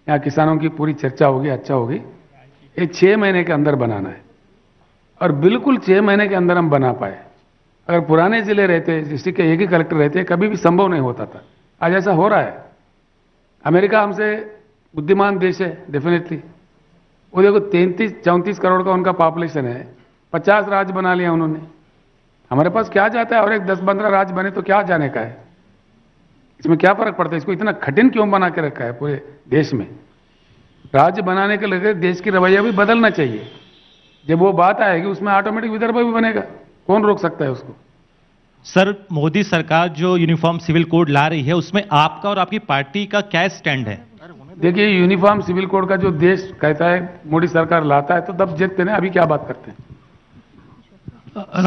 यहाँ किसानों की पूरी चर्चा होगी, अच्छा होगी। ये 6 महीने के अंदर बनाना है, और बिल्कुल 6 महीने के अंदर हम बना पाए। अगर पुराने जिले रहते, डिस्ट्रिक्ट के एक ही कलेक्टर रहते, कभी भी संभव नहीं होता था। आज ऐसा हो रहा है। अमेरिका हमसे बुद्धिमान देश है, डेफिनेटली। वो देखो 33-34 करोड़ का उनका पॉपुलेशन है, 50 राज्य बना लिया उन्होंने। हमारे पास क्या जाता है, और एक 10-15 राज्य बने तो क्या जाने का है, इसमें क्या फर्क पड़ता है। इसको इतना कठिन क्यों बना के रखा है पूरे देश में। राज्य बनाने के लिए देश की रवैया भी बदलना चाहिए। जब वो बात आएगी उसमें ऑटोमेटिक विदर्भ भी बनेगा, कौन रोक सकता है उसको। सर, मोदी सरकार जो यूनिफॉर्म सिविल कोड ला रही है, उसमें आपका और आपकी पार्टी का क्या स्टैंड है? देखिए, यूनिफॉर्म सिविल कोड का जो देश कहता है, मोदी सरकार लाता है तो तब जीतते हैं, अभी क्या बात करते हैं।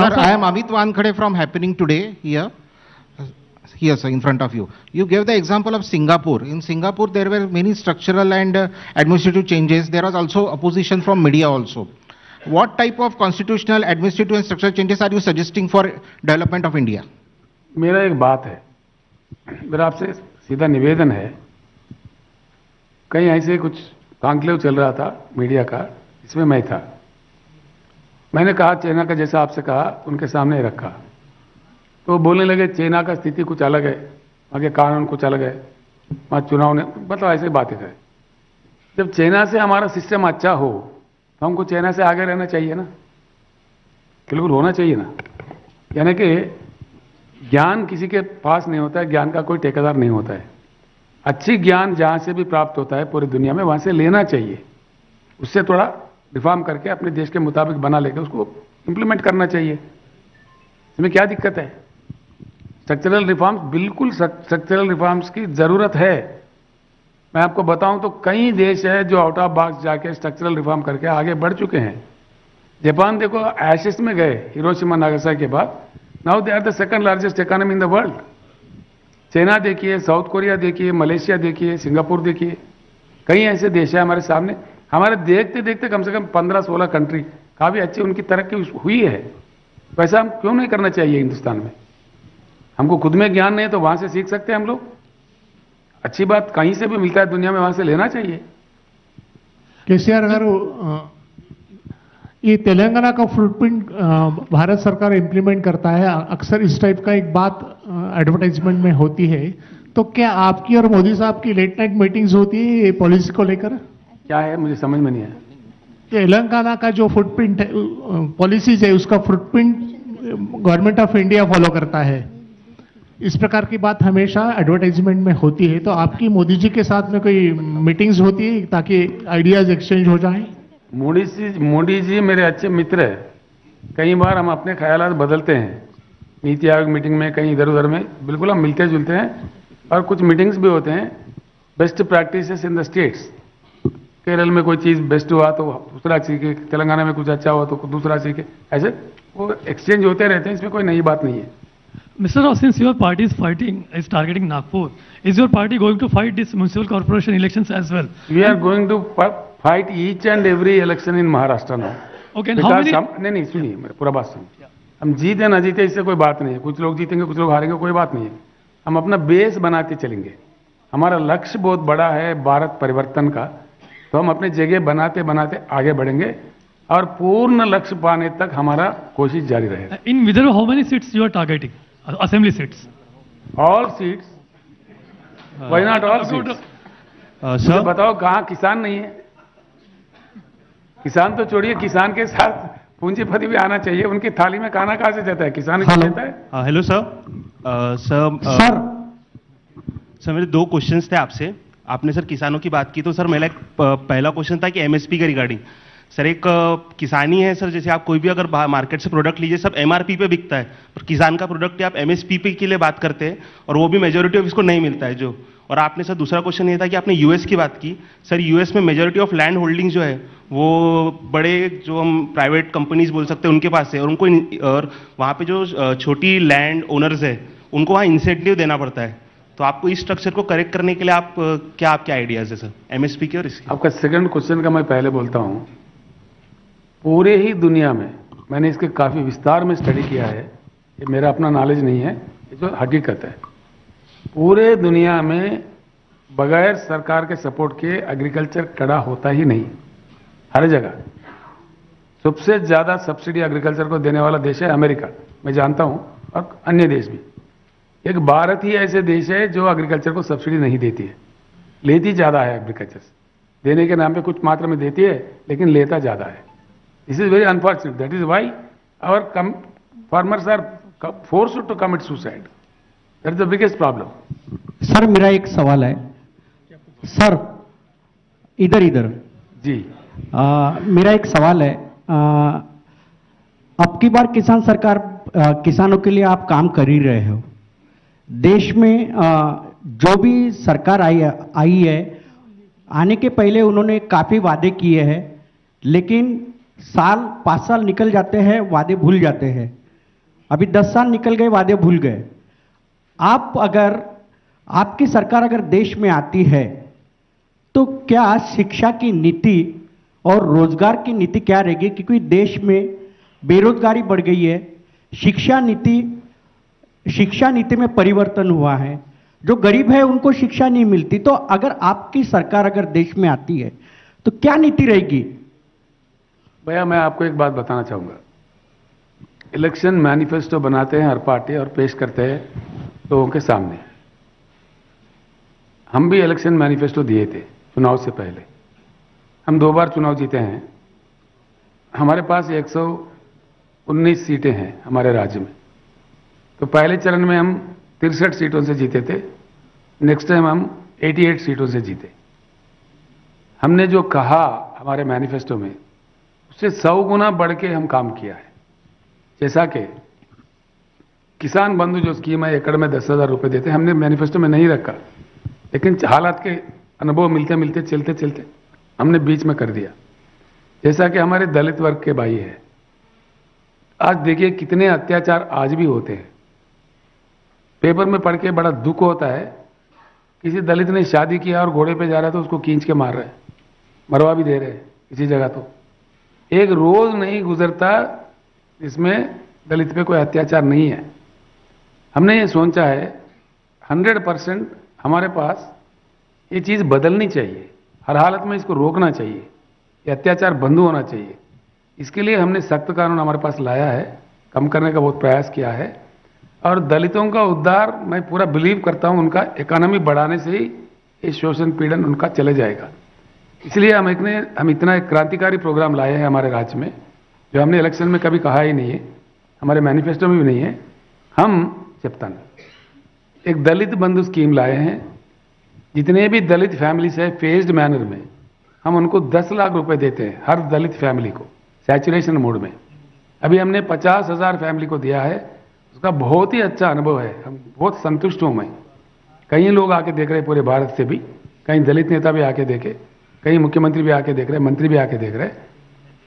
Sir, I am Amit Wankhede from Happening Today here sir, in front of you. You gave the example of Singapore. In Singapore, there were many structural and administrative changes. There was also opposition from media also. What type of constitutional, administrative and structural changes are you suggesting for development of India? मेरा एक बात है, मेरा आपसे सीधा निवेदन है। कहीं ऐसे कुछ कॉन्क्लेव चल रहा था मीडिया का, इसमें मैं था। मैंने कहा चाइना का, जैसा आपसे कहा, उनके सामने रखा तो बोलने लगे चाइना का स्थिति कुछ अलग है, आगे कानून कुछ अलग है, वहाँ चुनाव ने, मतलब ऐसी बातें करें। जब चाइना से हमारा सिस्टम अच्छा हो तो हमको चाइना से आगे रहना चाहिए ना, बिल्कुल होना चाहिए ना। यानी कि ज्ञान किसी के पास नहीं होता है, ज्ञान का कोई ठेकेदार नहीं होता है। अच्छी ज्ञान जहाँ से भी प्राप्त होता है पूरी दुनिया में, वहाँ से लेना चाहिए। उससे थोड़ा रिफॉर्म करके अपने देश के मुताबिक बना लेकर उसको इम्प्लीमेंट करना चाहिए, इसमें क्या दिक्कत है। स्ट्रक्चरल रिफॉर्म्स, बिल्कुल स्ट्रक्चरल रिफॉर्म्स की ज़रूरत है। मैं आपको बताऊं तो कई देश है जो आउट ऑफ बॉक्स जाके स्ट्रक्चरल रिफॉर्म करके आगे बढ़ चुके हैं। जापान देखो, एशेस में गए हिरोशिमा नागासाकी के बाद, now they are the second largest economy in the world. China देखिए, साउथ कोरिया देखिए, मलेशिया देखिए, सिंगापुर देखिए, कई ऐसे देश हैं हमारे सामने। हमारे देखते देखते कम से कम 15-16 कंट्री काफ़ी अच्छी उनकी तरक्की हुई है। वैसा हम क्यों नहीं करना चाहिए हिंदुस्तान में। हमको खुद में ज्ञान नहीं है तो वहाँ से सीख सकते हैं हम लोग। अच्छी बात कहीं से भी मिलता है दुनिया में, वहाँ से लेना चाहिए। केसीआर गारू, ये तेलंगाना का फुटप्रिंट भारत सरकार इम्प्लीमेंट करता है, अक्सर इस टाइप का एक बात एडवर्टाइजमेंट में होती है, तो क्या आपकी और मोदी साहब की लेट नाइट मीटिंग्स होती है ये पॉलिसी को लेकर? क्या है, मुझे समझ में नहीं आया। तेलंगाना का जो फुटप्रिंट है, पॉलिसीज है, उसका footprint government of India follow करता है। इस प्रकार की बात हमेशा एडवर्टाइजमेंट में होती है, तो आपकी मोदी जी के साथ में कोई मीटिंग्स होती है ताकि आइडियाज एक्सचेंज हो जाए? मोदी जी मेरे अच्छे मित्र है। कई बार हम अपने ख्यालात बदलते हैं, नीति आयोग मीटिंग में, कहीं इधर उधर में, बिल्कुल हम मिलते जुलते हैं। और कुछ मीटिंग्स भी होते हैं best practices in the states. Kerala में कोई चीज़ बेस्ट हुआ तो दूसरा सीखे, तेलंगाना में कुछ अच्छा हुआ तो दूसरा सीखे, ऐसे वो एक्सचेंज होते रहते हैं, इसमें कोई नई बात नहीं है। Mister Rao, since your party is fighting, is targeting Nagpur, is your party going to fight this municipal corporation elections as well? We are going to fight each and every election in Maharashtra now. Okay, नहीं सुनिए, पूरा बात सुनिए। हम जीत या ना जीते इससे कोई बात नहीं है, कुछ लोग जीतेंगे कुछ लोग हारेंगे, कोई बात नहीं है। हम अपना बेस बनाते चलेंगे, हमारा लक्ष्य बहुत बड़ा है भारत परिवर्तन का, तो हम अपने जगह बनाते बनाते आगे बढ़ेंगे और पूर्ण लक्ष्य पाने तक हमारा कोशिश जारी रहेगा। In Vidarbha how many seats you are targeting? Assembly seats? All seats, why not all seats? Sir बताओ कहाँ किसान नहीं है? किसान तो छोड़िए, किसान के साथ पूंजीपति भी आना चाहिए, उनकी थाली में खाना कहाँ से जाता है? किसान ही देता है। हेलो सर, सर मेरे दो क्वेश्चंस थे आपसे। आपने सर किसानों की बात की, तो सर मेरा पहला क्वेश्चन था कि एमएसपी के रिगार्डिंग। सर एक किसानी है सर, जैसे आप कोई भी अगर मार्केट से प्रोडक्ट लीजिए सब एमआरपी पे बिकता है, पर किसान का प्रोडक्ट आप एमएसपी पे के लिए बात करते हैं और वो भी मेजोरिटी ऑफ इसको नहीं मिलता है जो। और आपने सर दूसरा क्वेश्चन ये था कि आपने यूएस की बात की, सर यूएस में मेजोरिटी ऑफ लैंड होल्डिंग जो है वो बड़े जो हम प्राइवेट कंपनीज बोल सकते हैं उनके पास है, और उनको और वहाँ पर जो छोटी लैंड ओनर्स है उनको वहाँ इंसेंटिव देना पड़ता है। तो आपको इस स्ट्रक्चर को करेक्ट करने के लिए आप क्या आपके आइडियाज है सर एमएसपी के? और इसके आपका सेकंड क्वेश्चन का मैं पहले बोलता हूँ, पूरे ही दुनिया में मैंने इसके काफ़ी विस्तार में स्टडी किया है, ये मेरा अपना नॉलेज नहीं है, ये तो हकीकत है। पूरे दुनिया में बगैर सरकार के सपोर्ट के एग्रीकल्चर खड़ा होता ही नहीं, हर जगह। सबसे ज़्यादा सब्सिडी एग्रीकल्चर को देने वाला देश है अमेरिका, मैं जानता हूँ, और अन्य देश भी। एक भारत ही ऐसे देश है जो एग्रीकल्चर को सब्सिडी नहीं देती है, लेती ज़्यादा है एग्रीकल्चर, देने के नाम पे कुछ मात्रा में देती है लेकिन लेता ज़्यादा है। This is very unfortunate, that is why our farmers are forced to commit suicide, that is the biggest problem. Sir मेरा एक सवाल है सर, मेरा एक सवाल है, अब की बार किसान सरकार किसानों के लिए आप काम कर ही रहे हो, देश में जो भी सरकार आई है आने के पहले उन्होंने काफ़ी वादे किए हैं, लेकिन साल 5 साल निकल जाते हैं वादे भूल जाते हैं। अभी 10 साल निकल गए वादे भूल गए। आप अगर आपकी सरकार अगर देश में आती है तो क्या शिक्षा की नीति और रोजगार की नीति क्या रहेगी? क्योंकि देश में बेरोजगारी बढ़ गई है, शिक्षा नीति में परिवर्तन हुआ है, जो गरीब है उनको शिक्षा नहीं मिलती। तो अगर आपकी सरकार अगर देश में आती है तो क्या नीति रहेगी? भैया मैं आपको एक बात बताना चाहूँगा, इलेक्शन मैनिफेस्टो बनाते हैं हर पार्टी और पेश करते हैं लोगों के सामने। हम भी इलेक्शन मैनिफेस्टो दिए थे चुनाव से पहले, हम 2 बार चुनाव जीते हैं, हमारे पास 119 सीटें हैं हमारे राज्य में। तो पहले चरण में हम 63 सीटों से जीते थे, नेक्स्ट टाइम हम 88 सीटों से जीते। हमने जो कहा हमारे मैनिफेस्टो में उससे 100 गुना बढ़ के हम काम किया है। जैसा कि किसान बंधु जो स्कीम है, एकड़ में 10,000 रुपये देते, हमने मैनिफेस्टो में नहीं रखा, लेकिन हालात के अनुभव मिलते मिलते चलते चलते हमने बीच में कर दिया। जैसा कि हमारे दलित वर्ग के भाई है, आज देखिए कितने अत्याचार आज भी होते हैं, पेपर में पढ़ के बड़ा दुख होता है। किसी दलित ने शादी किया और घोड़े पे जा रहा है तो उसको खींच के मार रहे हैं, मरवा भी दे रहे हैं किसी जगह। तो एक रोज नहीं गुजरता इसमें दलित पे कोई अत्याचार नहीं है। हमने ये सोचा है 100% हमारे पास ये चीज़ बदलनी चाहिए, हर हालत में इसको रोकना चाहिए, ये अत्याचार बंद होना चाहिए। इसके लिए हमने सख्त कानून हमारे पास लाया है, कम करने का बहुत प्रयास किया है। और दलितों का उद्धार, मैं पूरा बिलीव करता हूँ, उनका इकोनॉमी बढ़ाने से ही ये शोषण पीड़न उनका चले जाएगा। इसलिए हम इतना एक क्रांतिकारी प्रोग्राम लाए हैं हमारे राज्य में, जो हमने इलेक्शन में कभी कहा ही नहीं है, हमारे मैनिफेस्टो में भी नहीं है। हम चेप्तान एक दलित बंधु स्कीम लाए हैं, जितने भी दलित फैमिलीज है फेज्ड मैनर में हम उनको 10 लाख रुपये देते हैं हर दलित फैमिली को, सैचुरेशन मोड में। अभी हमने 50,000 फैमिली को दिया है, उसका बहुत ही अच्छा अनुभव है, हम बहुत संतुष्ट हूँ मैं। कई लोग आके देख रहे हैं पूरे भारत से भी, कई दलित नेता भी आके देखे, कई मुख्यमंत्री भी आके देख रहे, मंत्री भी आके देख रहे।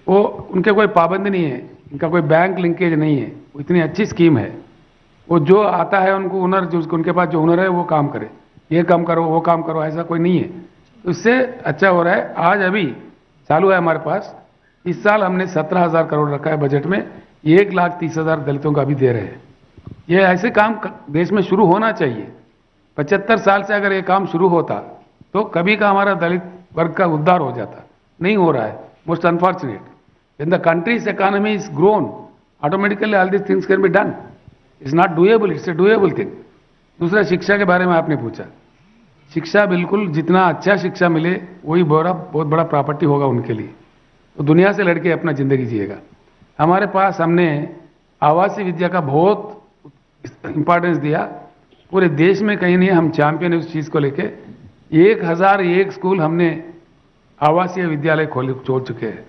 वो उनके कोई पाबंदी नहीं है, उनका कोई बैंक लिंकेज नहीं है, वो इतनी अच्छी स्कीम है। वो जो आता है उनको हुनर, जो उनके पास जो हुनर है वो काम करे, ये काम करो वो काम करो, ऐसा कोई नहीं है। उससे अच्छा हो रहा है। आज अभी चालू है हमारे पास, इस साल हमने 17,000 करोड़ रखा है बजट में, 1,30,000 दलितों को अभी दे रहे हैं। ये ऐसे काम देश में शुरू होना चाहिए। 75 साल से अगर ये काम शुरू होता तो कभी का हमारा दलित वर्ग का उद्धार हो जाता, नहीं हो रहा है। Most unfortunate, when the country's economy is grown, automatically all these things can be done. It's not doable, it's a doable thing. दूसरा, शिक्षा के बारे में आपने पूछा। शिक्षा बिल्कुल, जितना अच्छा शिक्षा मिले वही बहुत बड़ा प्रॉपर्टी होगा उनके लिए, तो दुनिया से लड़के अपना ज़िंदगी जिएगा। हमारे पास, हमने आवासीय विद्या का बहुत इम्पॉर्टेंस दिया, पूरे देश में कहीं नहीं, हम चैम्पियन हैं उस चीज़ को लेके। 1,001 स्कूल हमने आवासीय विद्यालय छोड़ चुके हैं।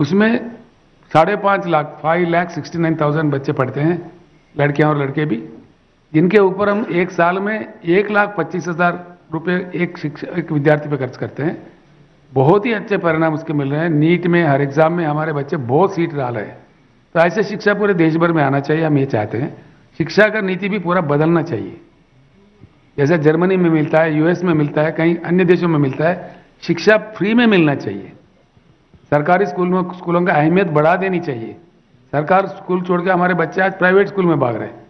उसमें 5.5 लाख 5,69,000 बच्चे पढ़ते हैं, लड़कियां और लड़के भी, जिनके ऊपर हम एक साल में 1,25,000 रुपये एक विद्यार्थी पे खर्च करते हैं। बहुत ही अच्छे परिणाम उसके मिल रहे हैं। नीट में, हर एग्ज़ाम में हमारे बच्चे बहुत सीट डाल रहे हैं। तो ऐसे शिक्षा पूरे देश भर में आना चाहिए, हम ये चाहते हैं। शिक्षा का नीति भी पूरा बदलना चाहिए, जैसे जर्मनी में मिलता है, US में मिलता है, कहीं अन्य देशों में मिलता है। शिक्षा फ्री में मिलना चाहिए। सरकारी स्कूलों का अहमियत बढ़ा देनी चाहिए। सरकार स्कूल छोड़ के हमारे बच्चे आज प्राइवेट स्कूल में भाग रहे हैं।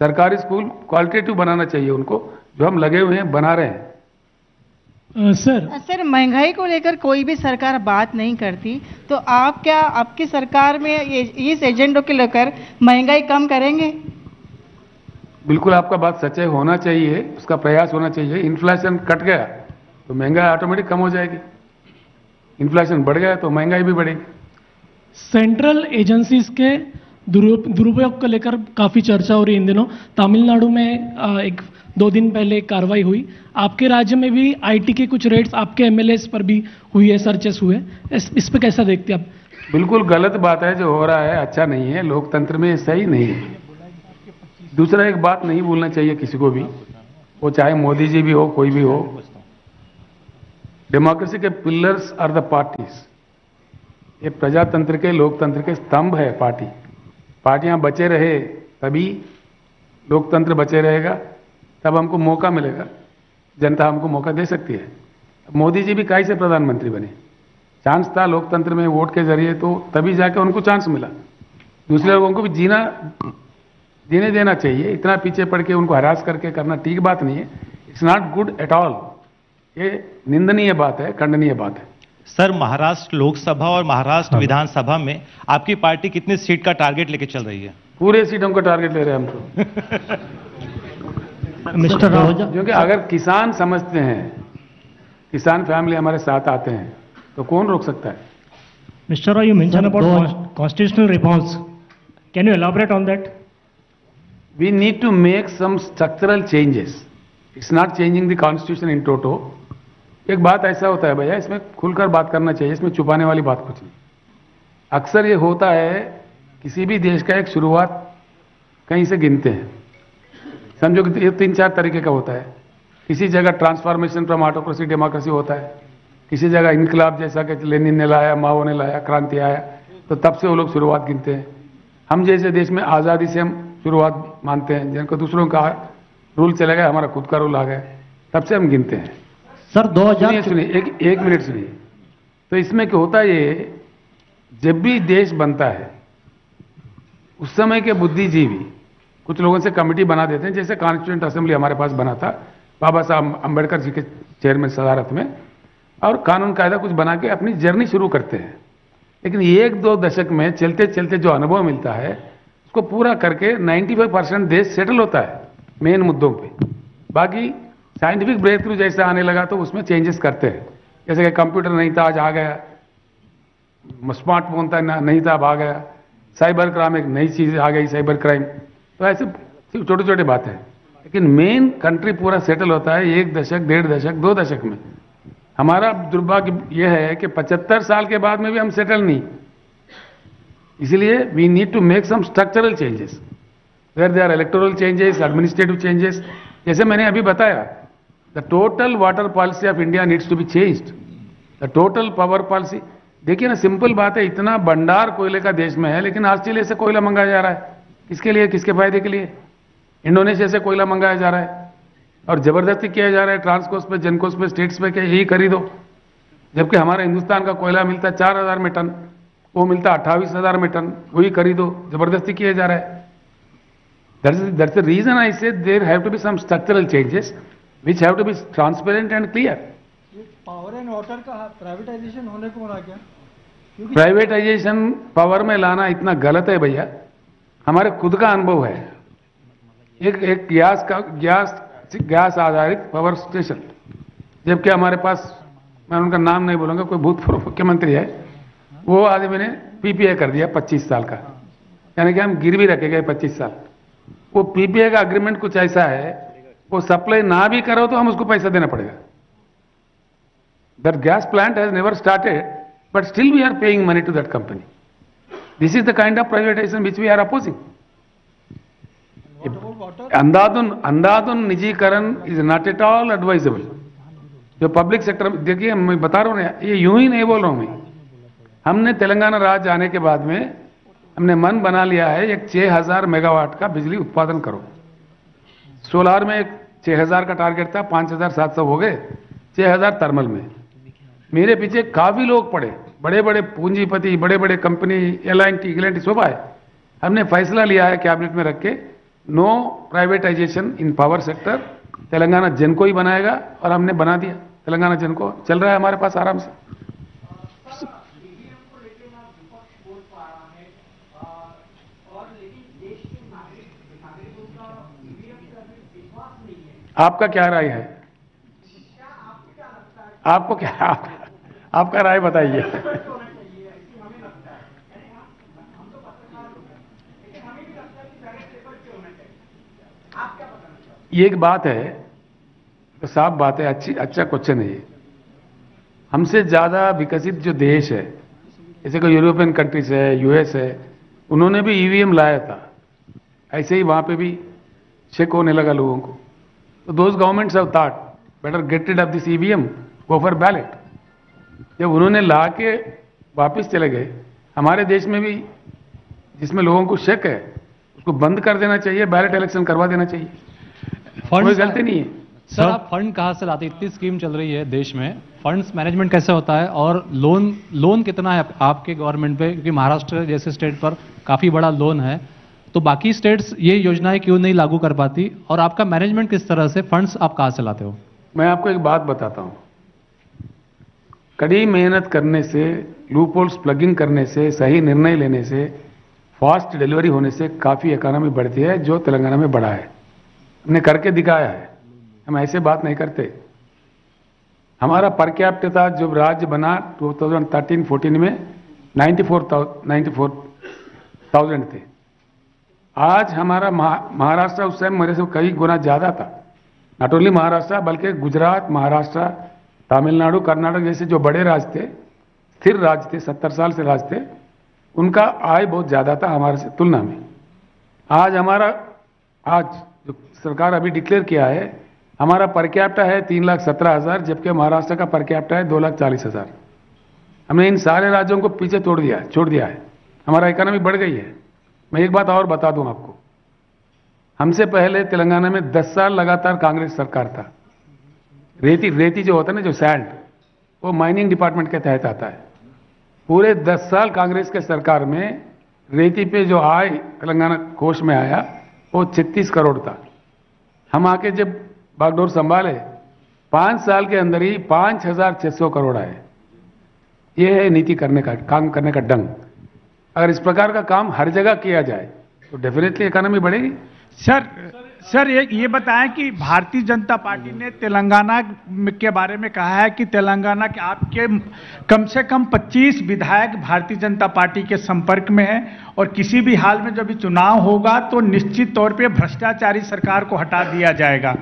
सरकारी स्कूल क्वालिटेटिव बनाना चाहिए उनको, जो हम लगे हुए हैं बना रहे हैं। सर, महंगाई को लेकर कोई भी सरकार बात नहीं करती, तो आप क्या आपकी सरकार में इस एजेंडों के लेकर महंगाई कम करेंगे? बिल्कुल, आपका बात सच है, होना चाहिए, उसका प्रयास होना चाहिए। इन्फ्लेशन कट गया तो महंगाई ऑटोमेटिक कम हो जाएगी, इन्फ्लेशन बढ़ गया तो महंगाई भी बढ़ेगी। सेंट्रल एजेंसीज के दुरुपयोग को लेकर काफ़ी चर्चा हो रही है इन दिनों। तमिलनाडु में 1-2 दिन पहले कार्रवाई हुई, आपके राज्य में भी आईटी के कुछ रेट्स आपके MLAs पर भी हुई है, सर्चेस हुए, इस पर कैसा देखते हैं आप? बिल्कुल गलत बात है जो हो रहा है, अच्छा नहीं है, लोकतंत्र में सही नहीं है। दूसरा, एक बात नहीं भूलना चाहिए किसी को भी, वो चाहे मोदी जी भी हो, कोई भी हो, डेमोक्रेसी के पिलर्स आर द पार्टीज। ये प्रजातंत्र के, लोकतंत्र के स्तंभ है पार्टी। पार्टियां बचे रहे तभी लोकतंत्र बचे रहेगा, तब हमको मौका मिलेगा, जनता हमको मौका दे सकती है। मोदी जी भी कैसे प्रधानमंत्री बने, चांस था लोकतंत्र में वोट के जरिए, तो तभी जाके उनको चांस मिला। दूसरे लोगों को भी जीने देना चाहिए, इतना पीछे पड़ के उनको हरास करके करना ठीक बात नहीं है। It's not good at all, ये निंदनीय बात है, खंडनीय बात है। सर, महाराष्ट्र लोकसभा और महाराष्ट्र विधानसभा में आपकी पार्टी कितनी सीट का टारगेट लेके चल रही है? पूरे सीटों का टारगेट ले रहे हैं हम तो। मिस्टर राहुल, क्योंकि अगर किसान समझते हैं, किसान फैमिली हमारे साथ आते हैं, तो कौन रोक सकता है? Mister Rao, you mention about constitutional reforms, can you elaborate on that? We need to make some structural changes. It's not changing the constitution in toto. एक बात ऐसा होता है भैया, इसमें खुलकर बात करना चाहिए, इसमें छुपाने वाली बात कुछ नहीं। अक्सर ये होता है, किसी भी देश का एक शुरुआत कहीं से गिनते हैं, समझो कि ये 3-4 तरीके का होता है। किसी जगह ट्रांसफॉर्मेशन फ्रॉम ऑटोक्रेसी डेमोक्रेसी होता है, किसी जगह इनकलाब, जैसा कि लेनिन ने लाया, माओ ने लाया, क्रांति आया, तो तब से वो लोग शुरुआत गिनते हैं। हम जैसे देश में आज़ादी से हम शुरुआत मानते हैं, जिनको दूसरों का रूल चला गया, हमारा खुद का रूल आ गया, तब से हम गिनते हैं। सर, 2000 सुनिए, एक मिनट सुनिए। तो इसमें क्या होता है, ये जब भी देश बनता है उस समय के बुद्धिजीवी कुछ लोगों से कमेटी बना देते हैं, जैसे कॉन्स्टिट्यूंट असेंबली हमारे पास बना था बाबा साहब अम्बेडकर जी के चेयरमैन सदारत में, और कानून कायदा कुछ बना के अपनी जर्नी शुरू करते हैं। लेकिन 1-2 दशक में चलते चलते जो अनुभव मिलता है उसको पूरा करके 95% देश सेटल होता है मेन मुद्दों पे। बाकी साइंटिफिक ब्रेक थ्रू जैसे आने लगा तो उसमें चेंजेस करते हैं, जैसे कि कंप्यूटर नहीं था आज आ गया, स्मार्टफोन था नहीं था अब आ गया, साइबर क्राइम एक नई चीज़ आ गई, साइबर क्राइम, तो ऐसे छोटे छोटे बातें हैं। लेकिन मेन कंट्री पूरा सेटल होता है 1 दशक 1.5 दशक 2 दशक में। हमारा दुर्भाग्य यह है कि 75 साल के बाद में भी हम सेटल नहीं, इसलिए we need to make some structural changes, where they are electoral changes, administrative changes. जैसे मैंने अभी बताया, the total water policy of India needs to be changed, the total power policy. देखिए ना, सिंपल बात है, इतना भंडार कोयले का देश में है, लेकिन ऑस्ट्रेलिया से कोयला मंगाया जा रहा है, किसके लिए, किसके फायदे के लिए? इंडोनेशिया से कोयला मंगाया जा रहा है और ज़बरदस्ती किया जा रहा है, ट्रांसकोस पे, जनकोस पे, स्टेट्स पे, क्या यही खरीदो, जबकि हमारे हिंदुस्तान का कोयला मिलता है 4,000 में टन, वो मिलता 28,000 में टन, वही खरीदो, जबरदस्ती किया जा रहा है. That's the reason I said there have to be some structural changes which have to be transparent and clear. Power and water का प्राइवेटाइजेशन होने को मना क्या? प्राइवेटाइजेशन पावर में लाना इतना गलत है भैया, हमारे खुद का अनुभव है. एक गैस आधारित पावर स्टेशन, जबकि हमारे पास, मैं उनका नाम नहीं बोलूँगा, कोई भूतपूर्व मुख्यमंत्री है, वो आदमी ने पीपीए कर दिया 25 साल का, यानी कि हम गिरवी रखे गए 25 साल. वो पीपीए का अग्रीमेंट कुछ ऐसा है, वो सप्लाई ना भी करो तो हम उसको पैसा देना पड़ेगा. That gas plant has never started but still we are paying money to that company. This is the kind of privatisation which we are opposing. अंधाधुन निजीकरण is not at all advisable. जो पब्लिक सेक्टर, देखिए मैं बता रहा हूँ ना, ये यूं ही नहीं बोल रहा हूँ मैं. हमने तेलंगाना राज्य आने के बाद में हमने मन बना लिया है एक 6,000 मेगावाट का बिजली उत्पादन करो. सोलार में 6,000 का टारगेट था, 5,700 हो गए, 6,000 थर्मल में. मेरे पीछे काफ़ी लोग पड़े, बड़े बड़े पूंजीपति, बड़े बड़े कंपनी, LNT सब आए. हमने फैसला लिया है कैबिनेट में रख के, no privatisation in power sector. Telangana जनको ही बनाएगा और हमने बना दिया. तेलंगाना जनको चल रहा है हमारे पास आराम से. आपका क्या राय है? आपको क्या आपका राय बताइए. ये एक बात है, तो साफ बात है, अच्छा क्वेश्चन है ये. हमसे ज़्यादा विकसित जो देश है, जैसे कोई यूरोपियन कंट्रीज है, US है, उन्होंने भी EVM लाया था. ऐसे ही वहाँ पे भी शक होने लगा लोगों को. So those governments have thought, better get rid of this EVM, go for ballot. जब उन्होंने ला के वापस चले गए, हमारे देश में भी जिसमें लोगों को शक है उसको बंद कर देना चाहिए, बैलेट इलेक्शन करवा देना चाहिए. कोई गलती नहीं है. सर आप फंड कहाँ से लाते? इतनी स्कीम चल रही है देश में, फंड्स मैनेजमेंट कैसे होता है? और लोन कितना है आपके गवर्नमेंट पे? क्योंकि महाराष्ट्र जैसे स्टेट पर काफ़ी बड़ा लोन है, तो बाकी स्टेट्स ये योजनाएं क्यों नहीं लागू कर पाती? और आपका मैनेजमेंट किस तरह से, फंड्स आप कहाँ से लाते हो? मैं आपको एक बात बताता हूँ. कड़ी मेहनत करने से, लूपहोल्स प्लगिंग करने से, सही निर्णय लेने से, फास्ट डिलीवरी होने से काफ़ी इकोनॉमी बढ़ती है, जो तेलंगाना में बढ़ा है. हमने करके दिखाया है, हम ऐसे बात नहीं करते. हमारा पर कैपिटा जब राज्य बना 2013-14 में 94,000 थे. आज हमारा महाराष्ट्र उस समय मेरे से कई गुना ज़्यादा था. नॉट ओनली महाराष्ट्र बल्कि गुजरात, महाराष्ट्र, तमिलनाडु, कर्नाटक जैसे जो बड़े राज्य थे, स्थिर राज्य थे, 70 साल से राज्य थे, उनका आय बहुत ज़्यादा था हमारे से तुलना में. आज हमारा, आज जो सरकार अभी डिक्लेयर किया है, हमारा पर कैपिटा है 3,17,000, जबकि महाराष्ट्र का पर कैपिटा है 2,40,000. हमने इन सारे राज्यों को पीछे छोड़ दिया है. हमारा इकोनॉमी बढ़ गई है. मैं एक बात और बता दूं आपको, हमसे पहले तेलंगाना में 10 साल लगातार कांग्रेस सरकार था. रेती जो होता है ना, जो सैंड, वो माइनिंग डिपार्टमेंट के तहत आता है. पूरे 10 साल कांग्रेस के सरकार में रेती पे जो आय तेलंगाना कोष में आया वो 36 करोड़ था. हम आके जब बागडोर संभाले, 5 साल के अंदर ही 5,600 करोड़ आए. ये है नीति करने का, काम करने का ढंग. अगर इस प्रकार का काम हर जगह किया जाए तो डेफिनेटली इकोनॉमी बढ़ेगी. सर ये बताएं कि भारतीय जनता पार्टी ने तेलंगाना के बारे में कहा है कि तेलंगाना के आपके कम से कम 25 विधायक भारतीय जनता पार्टी के संपर्क में हैं, और किसी भी हाल में जब भी चुनाव होगा तो निश्चित तौर पे भ्रष्टाचारी सरकार को हटा दिया जाएगा.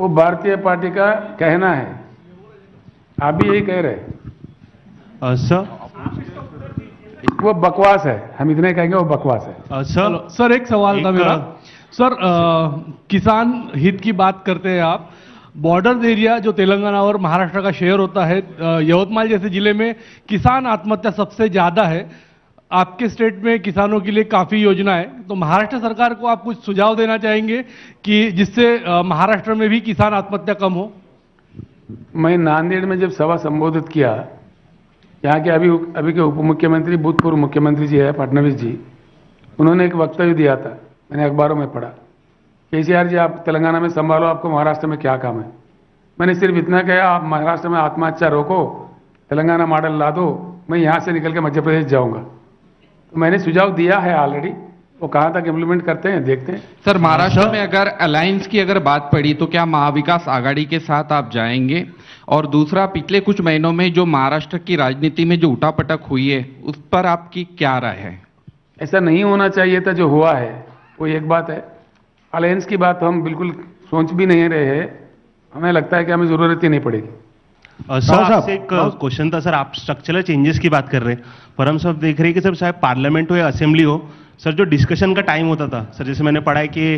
वो भारतीय पार्टी का कहना है, आप भी यही कह रहे. सर वो बकवास है, हम इतने कहेंगे वो बकवास है. सर एक सवाल था मेरा. सर किसान हित की बात करते हैं आप. बॉर्डर एरिया जो तेलंगाना और महाराष्ट्र का शेयर होता है, यवतमाल जैसे जिले में किसान आत्महत्या सबसे ज़्यादा है. आपके स्टेट में किसानों के लिए काफ़ी योजना है, तो महाराष्ट्र सरकार को आप कुछ सुझाव देना चाहेंगे कि जिससे महाराष्ट्र में भी किसान आत्महत्या कम हो? मैं नांदेड़ में जब सभा संबोधित किया यहाँ के अभी के उप मुख्यमंत्री भूतपूर्व मुख्यमंत्री जी है फडणवीस जी, उन्होंने एक वक्तव्य दिया था, मैंने अखबारों में पढ़ा, केसीआर जी आप तेलंगाना में संभालो, आपको महाराष्ट्र में क्या काम है। मैंने सिर्फ इतना कहा, आप महाराष्ट्र में आत्महत्या रोको, तेलंगाना मॉडल ला दो, मैं यहाँ से निकल के मध्य प्रदेश जाऊँगा। तो मैंने सुझाव दिया है ऑलरेडी, वो कहाँ तक इम्प्लीमेंट करते हैं देखते हैं। सर महाराष्ट्र में अगर अलायंस की अगर बात पड़ी तो क्या महाविकास आघाड़ी के साथ आप जाएंगे? और दूसरा, पिछले कुछ महीनों में जो महाराष्ट्र की राजनीति में जो उठापटक हुई है उस पर आपकी क्या राय है? ऐसा नहीं होना चाहिए था जो हुआ है, वो एक बात है। अलायंस की बात हम बिल्कुल सोच भी नहीं रहे हैं, हमें लगता है कि हमें ज़रूरत ही नहीं पड़ेगी। सर आपसे एक क्वेश्चन था सर, आप स्ट्रक्चरल चेंजेस की बात कर रहे हैं, पर हम सब देख रहे हैं कि सर शायद पार्लियामेंट हो या असेंबली हो, सर जो डिस्कशन का टाइम होता था सर, जैसे मैंने पढ़ा है कि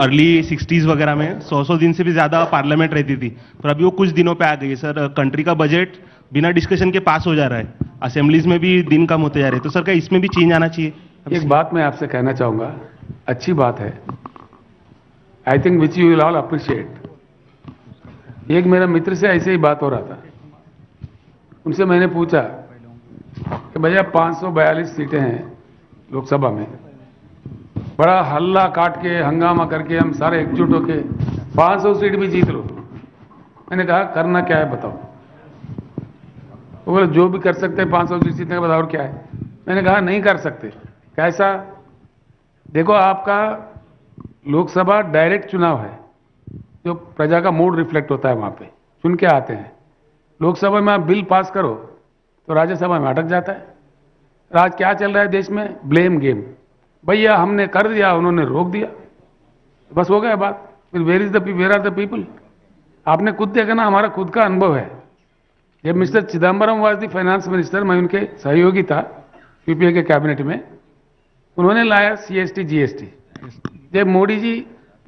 अर्ली 60s वगैरह में 100 दिन से भी ज़्यादा पार्लियामेंट रहती थी, पर अभी वो कुछ दिनों पे आ गई है। सर कंट्री का बजट बिना डिस्कशन के पास हो जा रहा है, असेंबलीज में भी दिन कम होते जा रहे हैं, तो सर क्या इसमें भी चेंज आना चाहिए? एक बात मैं आपसे कहना चाहूँगा, अच्छी बात है, I think which you will all appreciate. एक मेरा मित्र से ऐसे ही बात हो रहा था, उनसे मैंने पूछा कि भैया 542 सीटें हैं लोकसभा में, बड़ा हल्ला काट के हंगामा करके हम सारे एकजुट होके 500 सीट भी जीत लो। मैंने कहा करना क्या है बताओ, वो बोले जो भी कर सकते हैं 500 सीट जीतने के बाद और क्या है। मैंने कहा नहीं कर सकते, कैसा? देखो आपका लोकसभा डायरेक्ट चुनाव है, जो प्रजा का मूड रिफ्लेक्ट होता है वहाँ पे, चुन के आते हैं। लोकसभा में आप बिल पास करो तो राज्यसभा में अटक जाता है। आज क्या चल रहा है देश में? ब्लेम गेम, भैया हमने कर दिया, उन्होंने रोक दिया, बस हो गया बात। फिर वेयर आर द पीपल। आपने खुद देखा ना, हमारा खुद का अनुभव है। जब mister Chidambaram was the finance minister, मैं उनके सहयोगी था यूपीए के कैबिनेट में, उन्होंने लाया CST GST। जब मोदी जी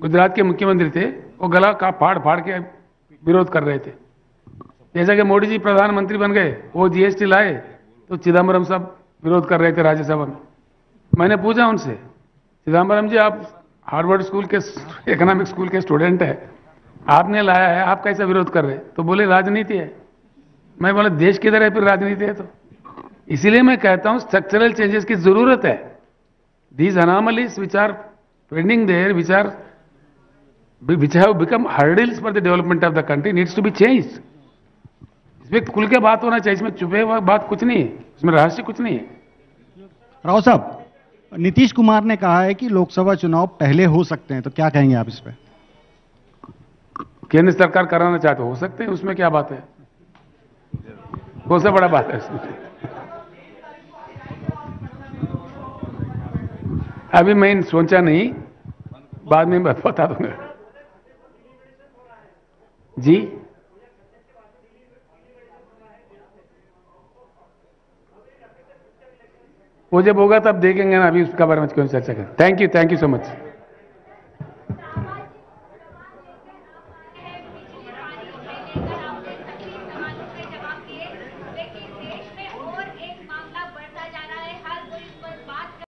गुजरात के मुख्यमंत्री थे, वो गला का फाड़ फाड़ के विरोध कर रहे थे। जैसा कि मोदी जी प्रधानमंत्री बन गए, वो GST लाए, तो चिदम्बरम साहब विरोध कर रहे थे राज्यसभा में। मैंने पूछा उनसे, चिदम्बरम जी आप हार्वर्ड स्कूल के इकोनॉमिक स्कूल के स्टूडेंट हैं, आपने लाया है, आप कैसे विरोध कर रहे हैं? तो बोले राजनीति है। मैं बोला देश किधर है फिर राजनीति है तो? इसीलिए मैं कहता हूँ स्ट्रक्चरल चेंजेस की जरूरत है। These anomalies which are pending there, which have become hurdles for the development of the country needs to be changed. इसमें खुल के बात होना चाहिए, इसमें छुपे हुआ बात कुछ नहीं है, इसमें रहस्य कुछ नहीं है। राव साहब, नीतीश कुमार ने कहा है कि लोकसभा चुनाव पहले हो सकते हैं, तो क्या कहेंगे आप इस पे? केंद्र सरकार कराना चाहते हो सकते हैं, उसमें क्या बात है, कौन सा बड़ा बात है इसमें? अभी मैं सोचा नहीं, बाद में बता दूंगा जी। वो जब होगा तब देखेंगे ना, अभी उसका बारे में क्यों चर्चा करें। Thank you so much.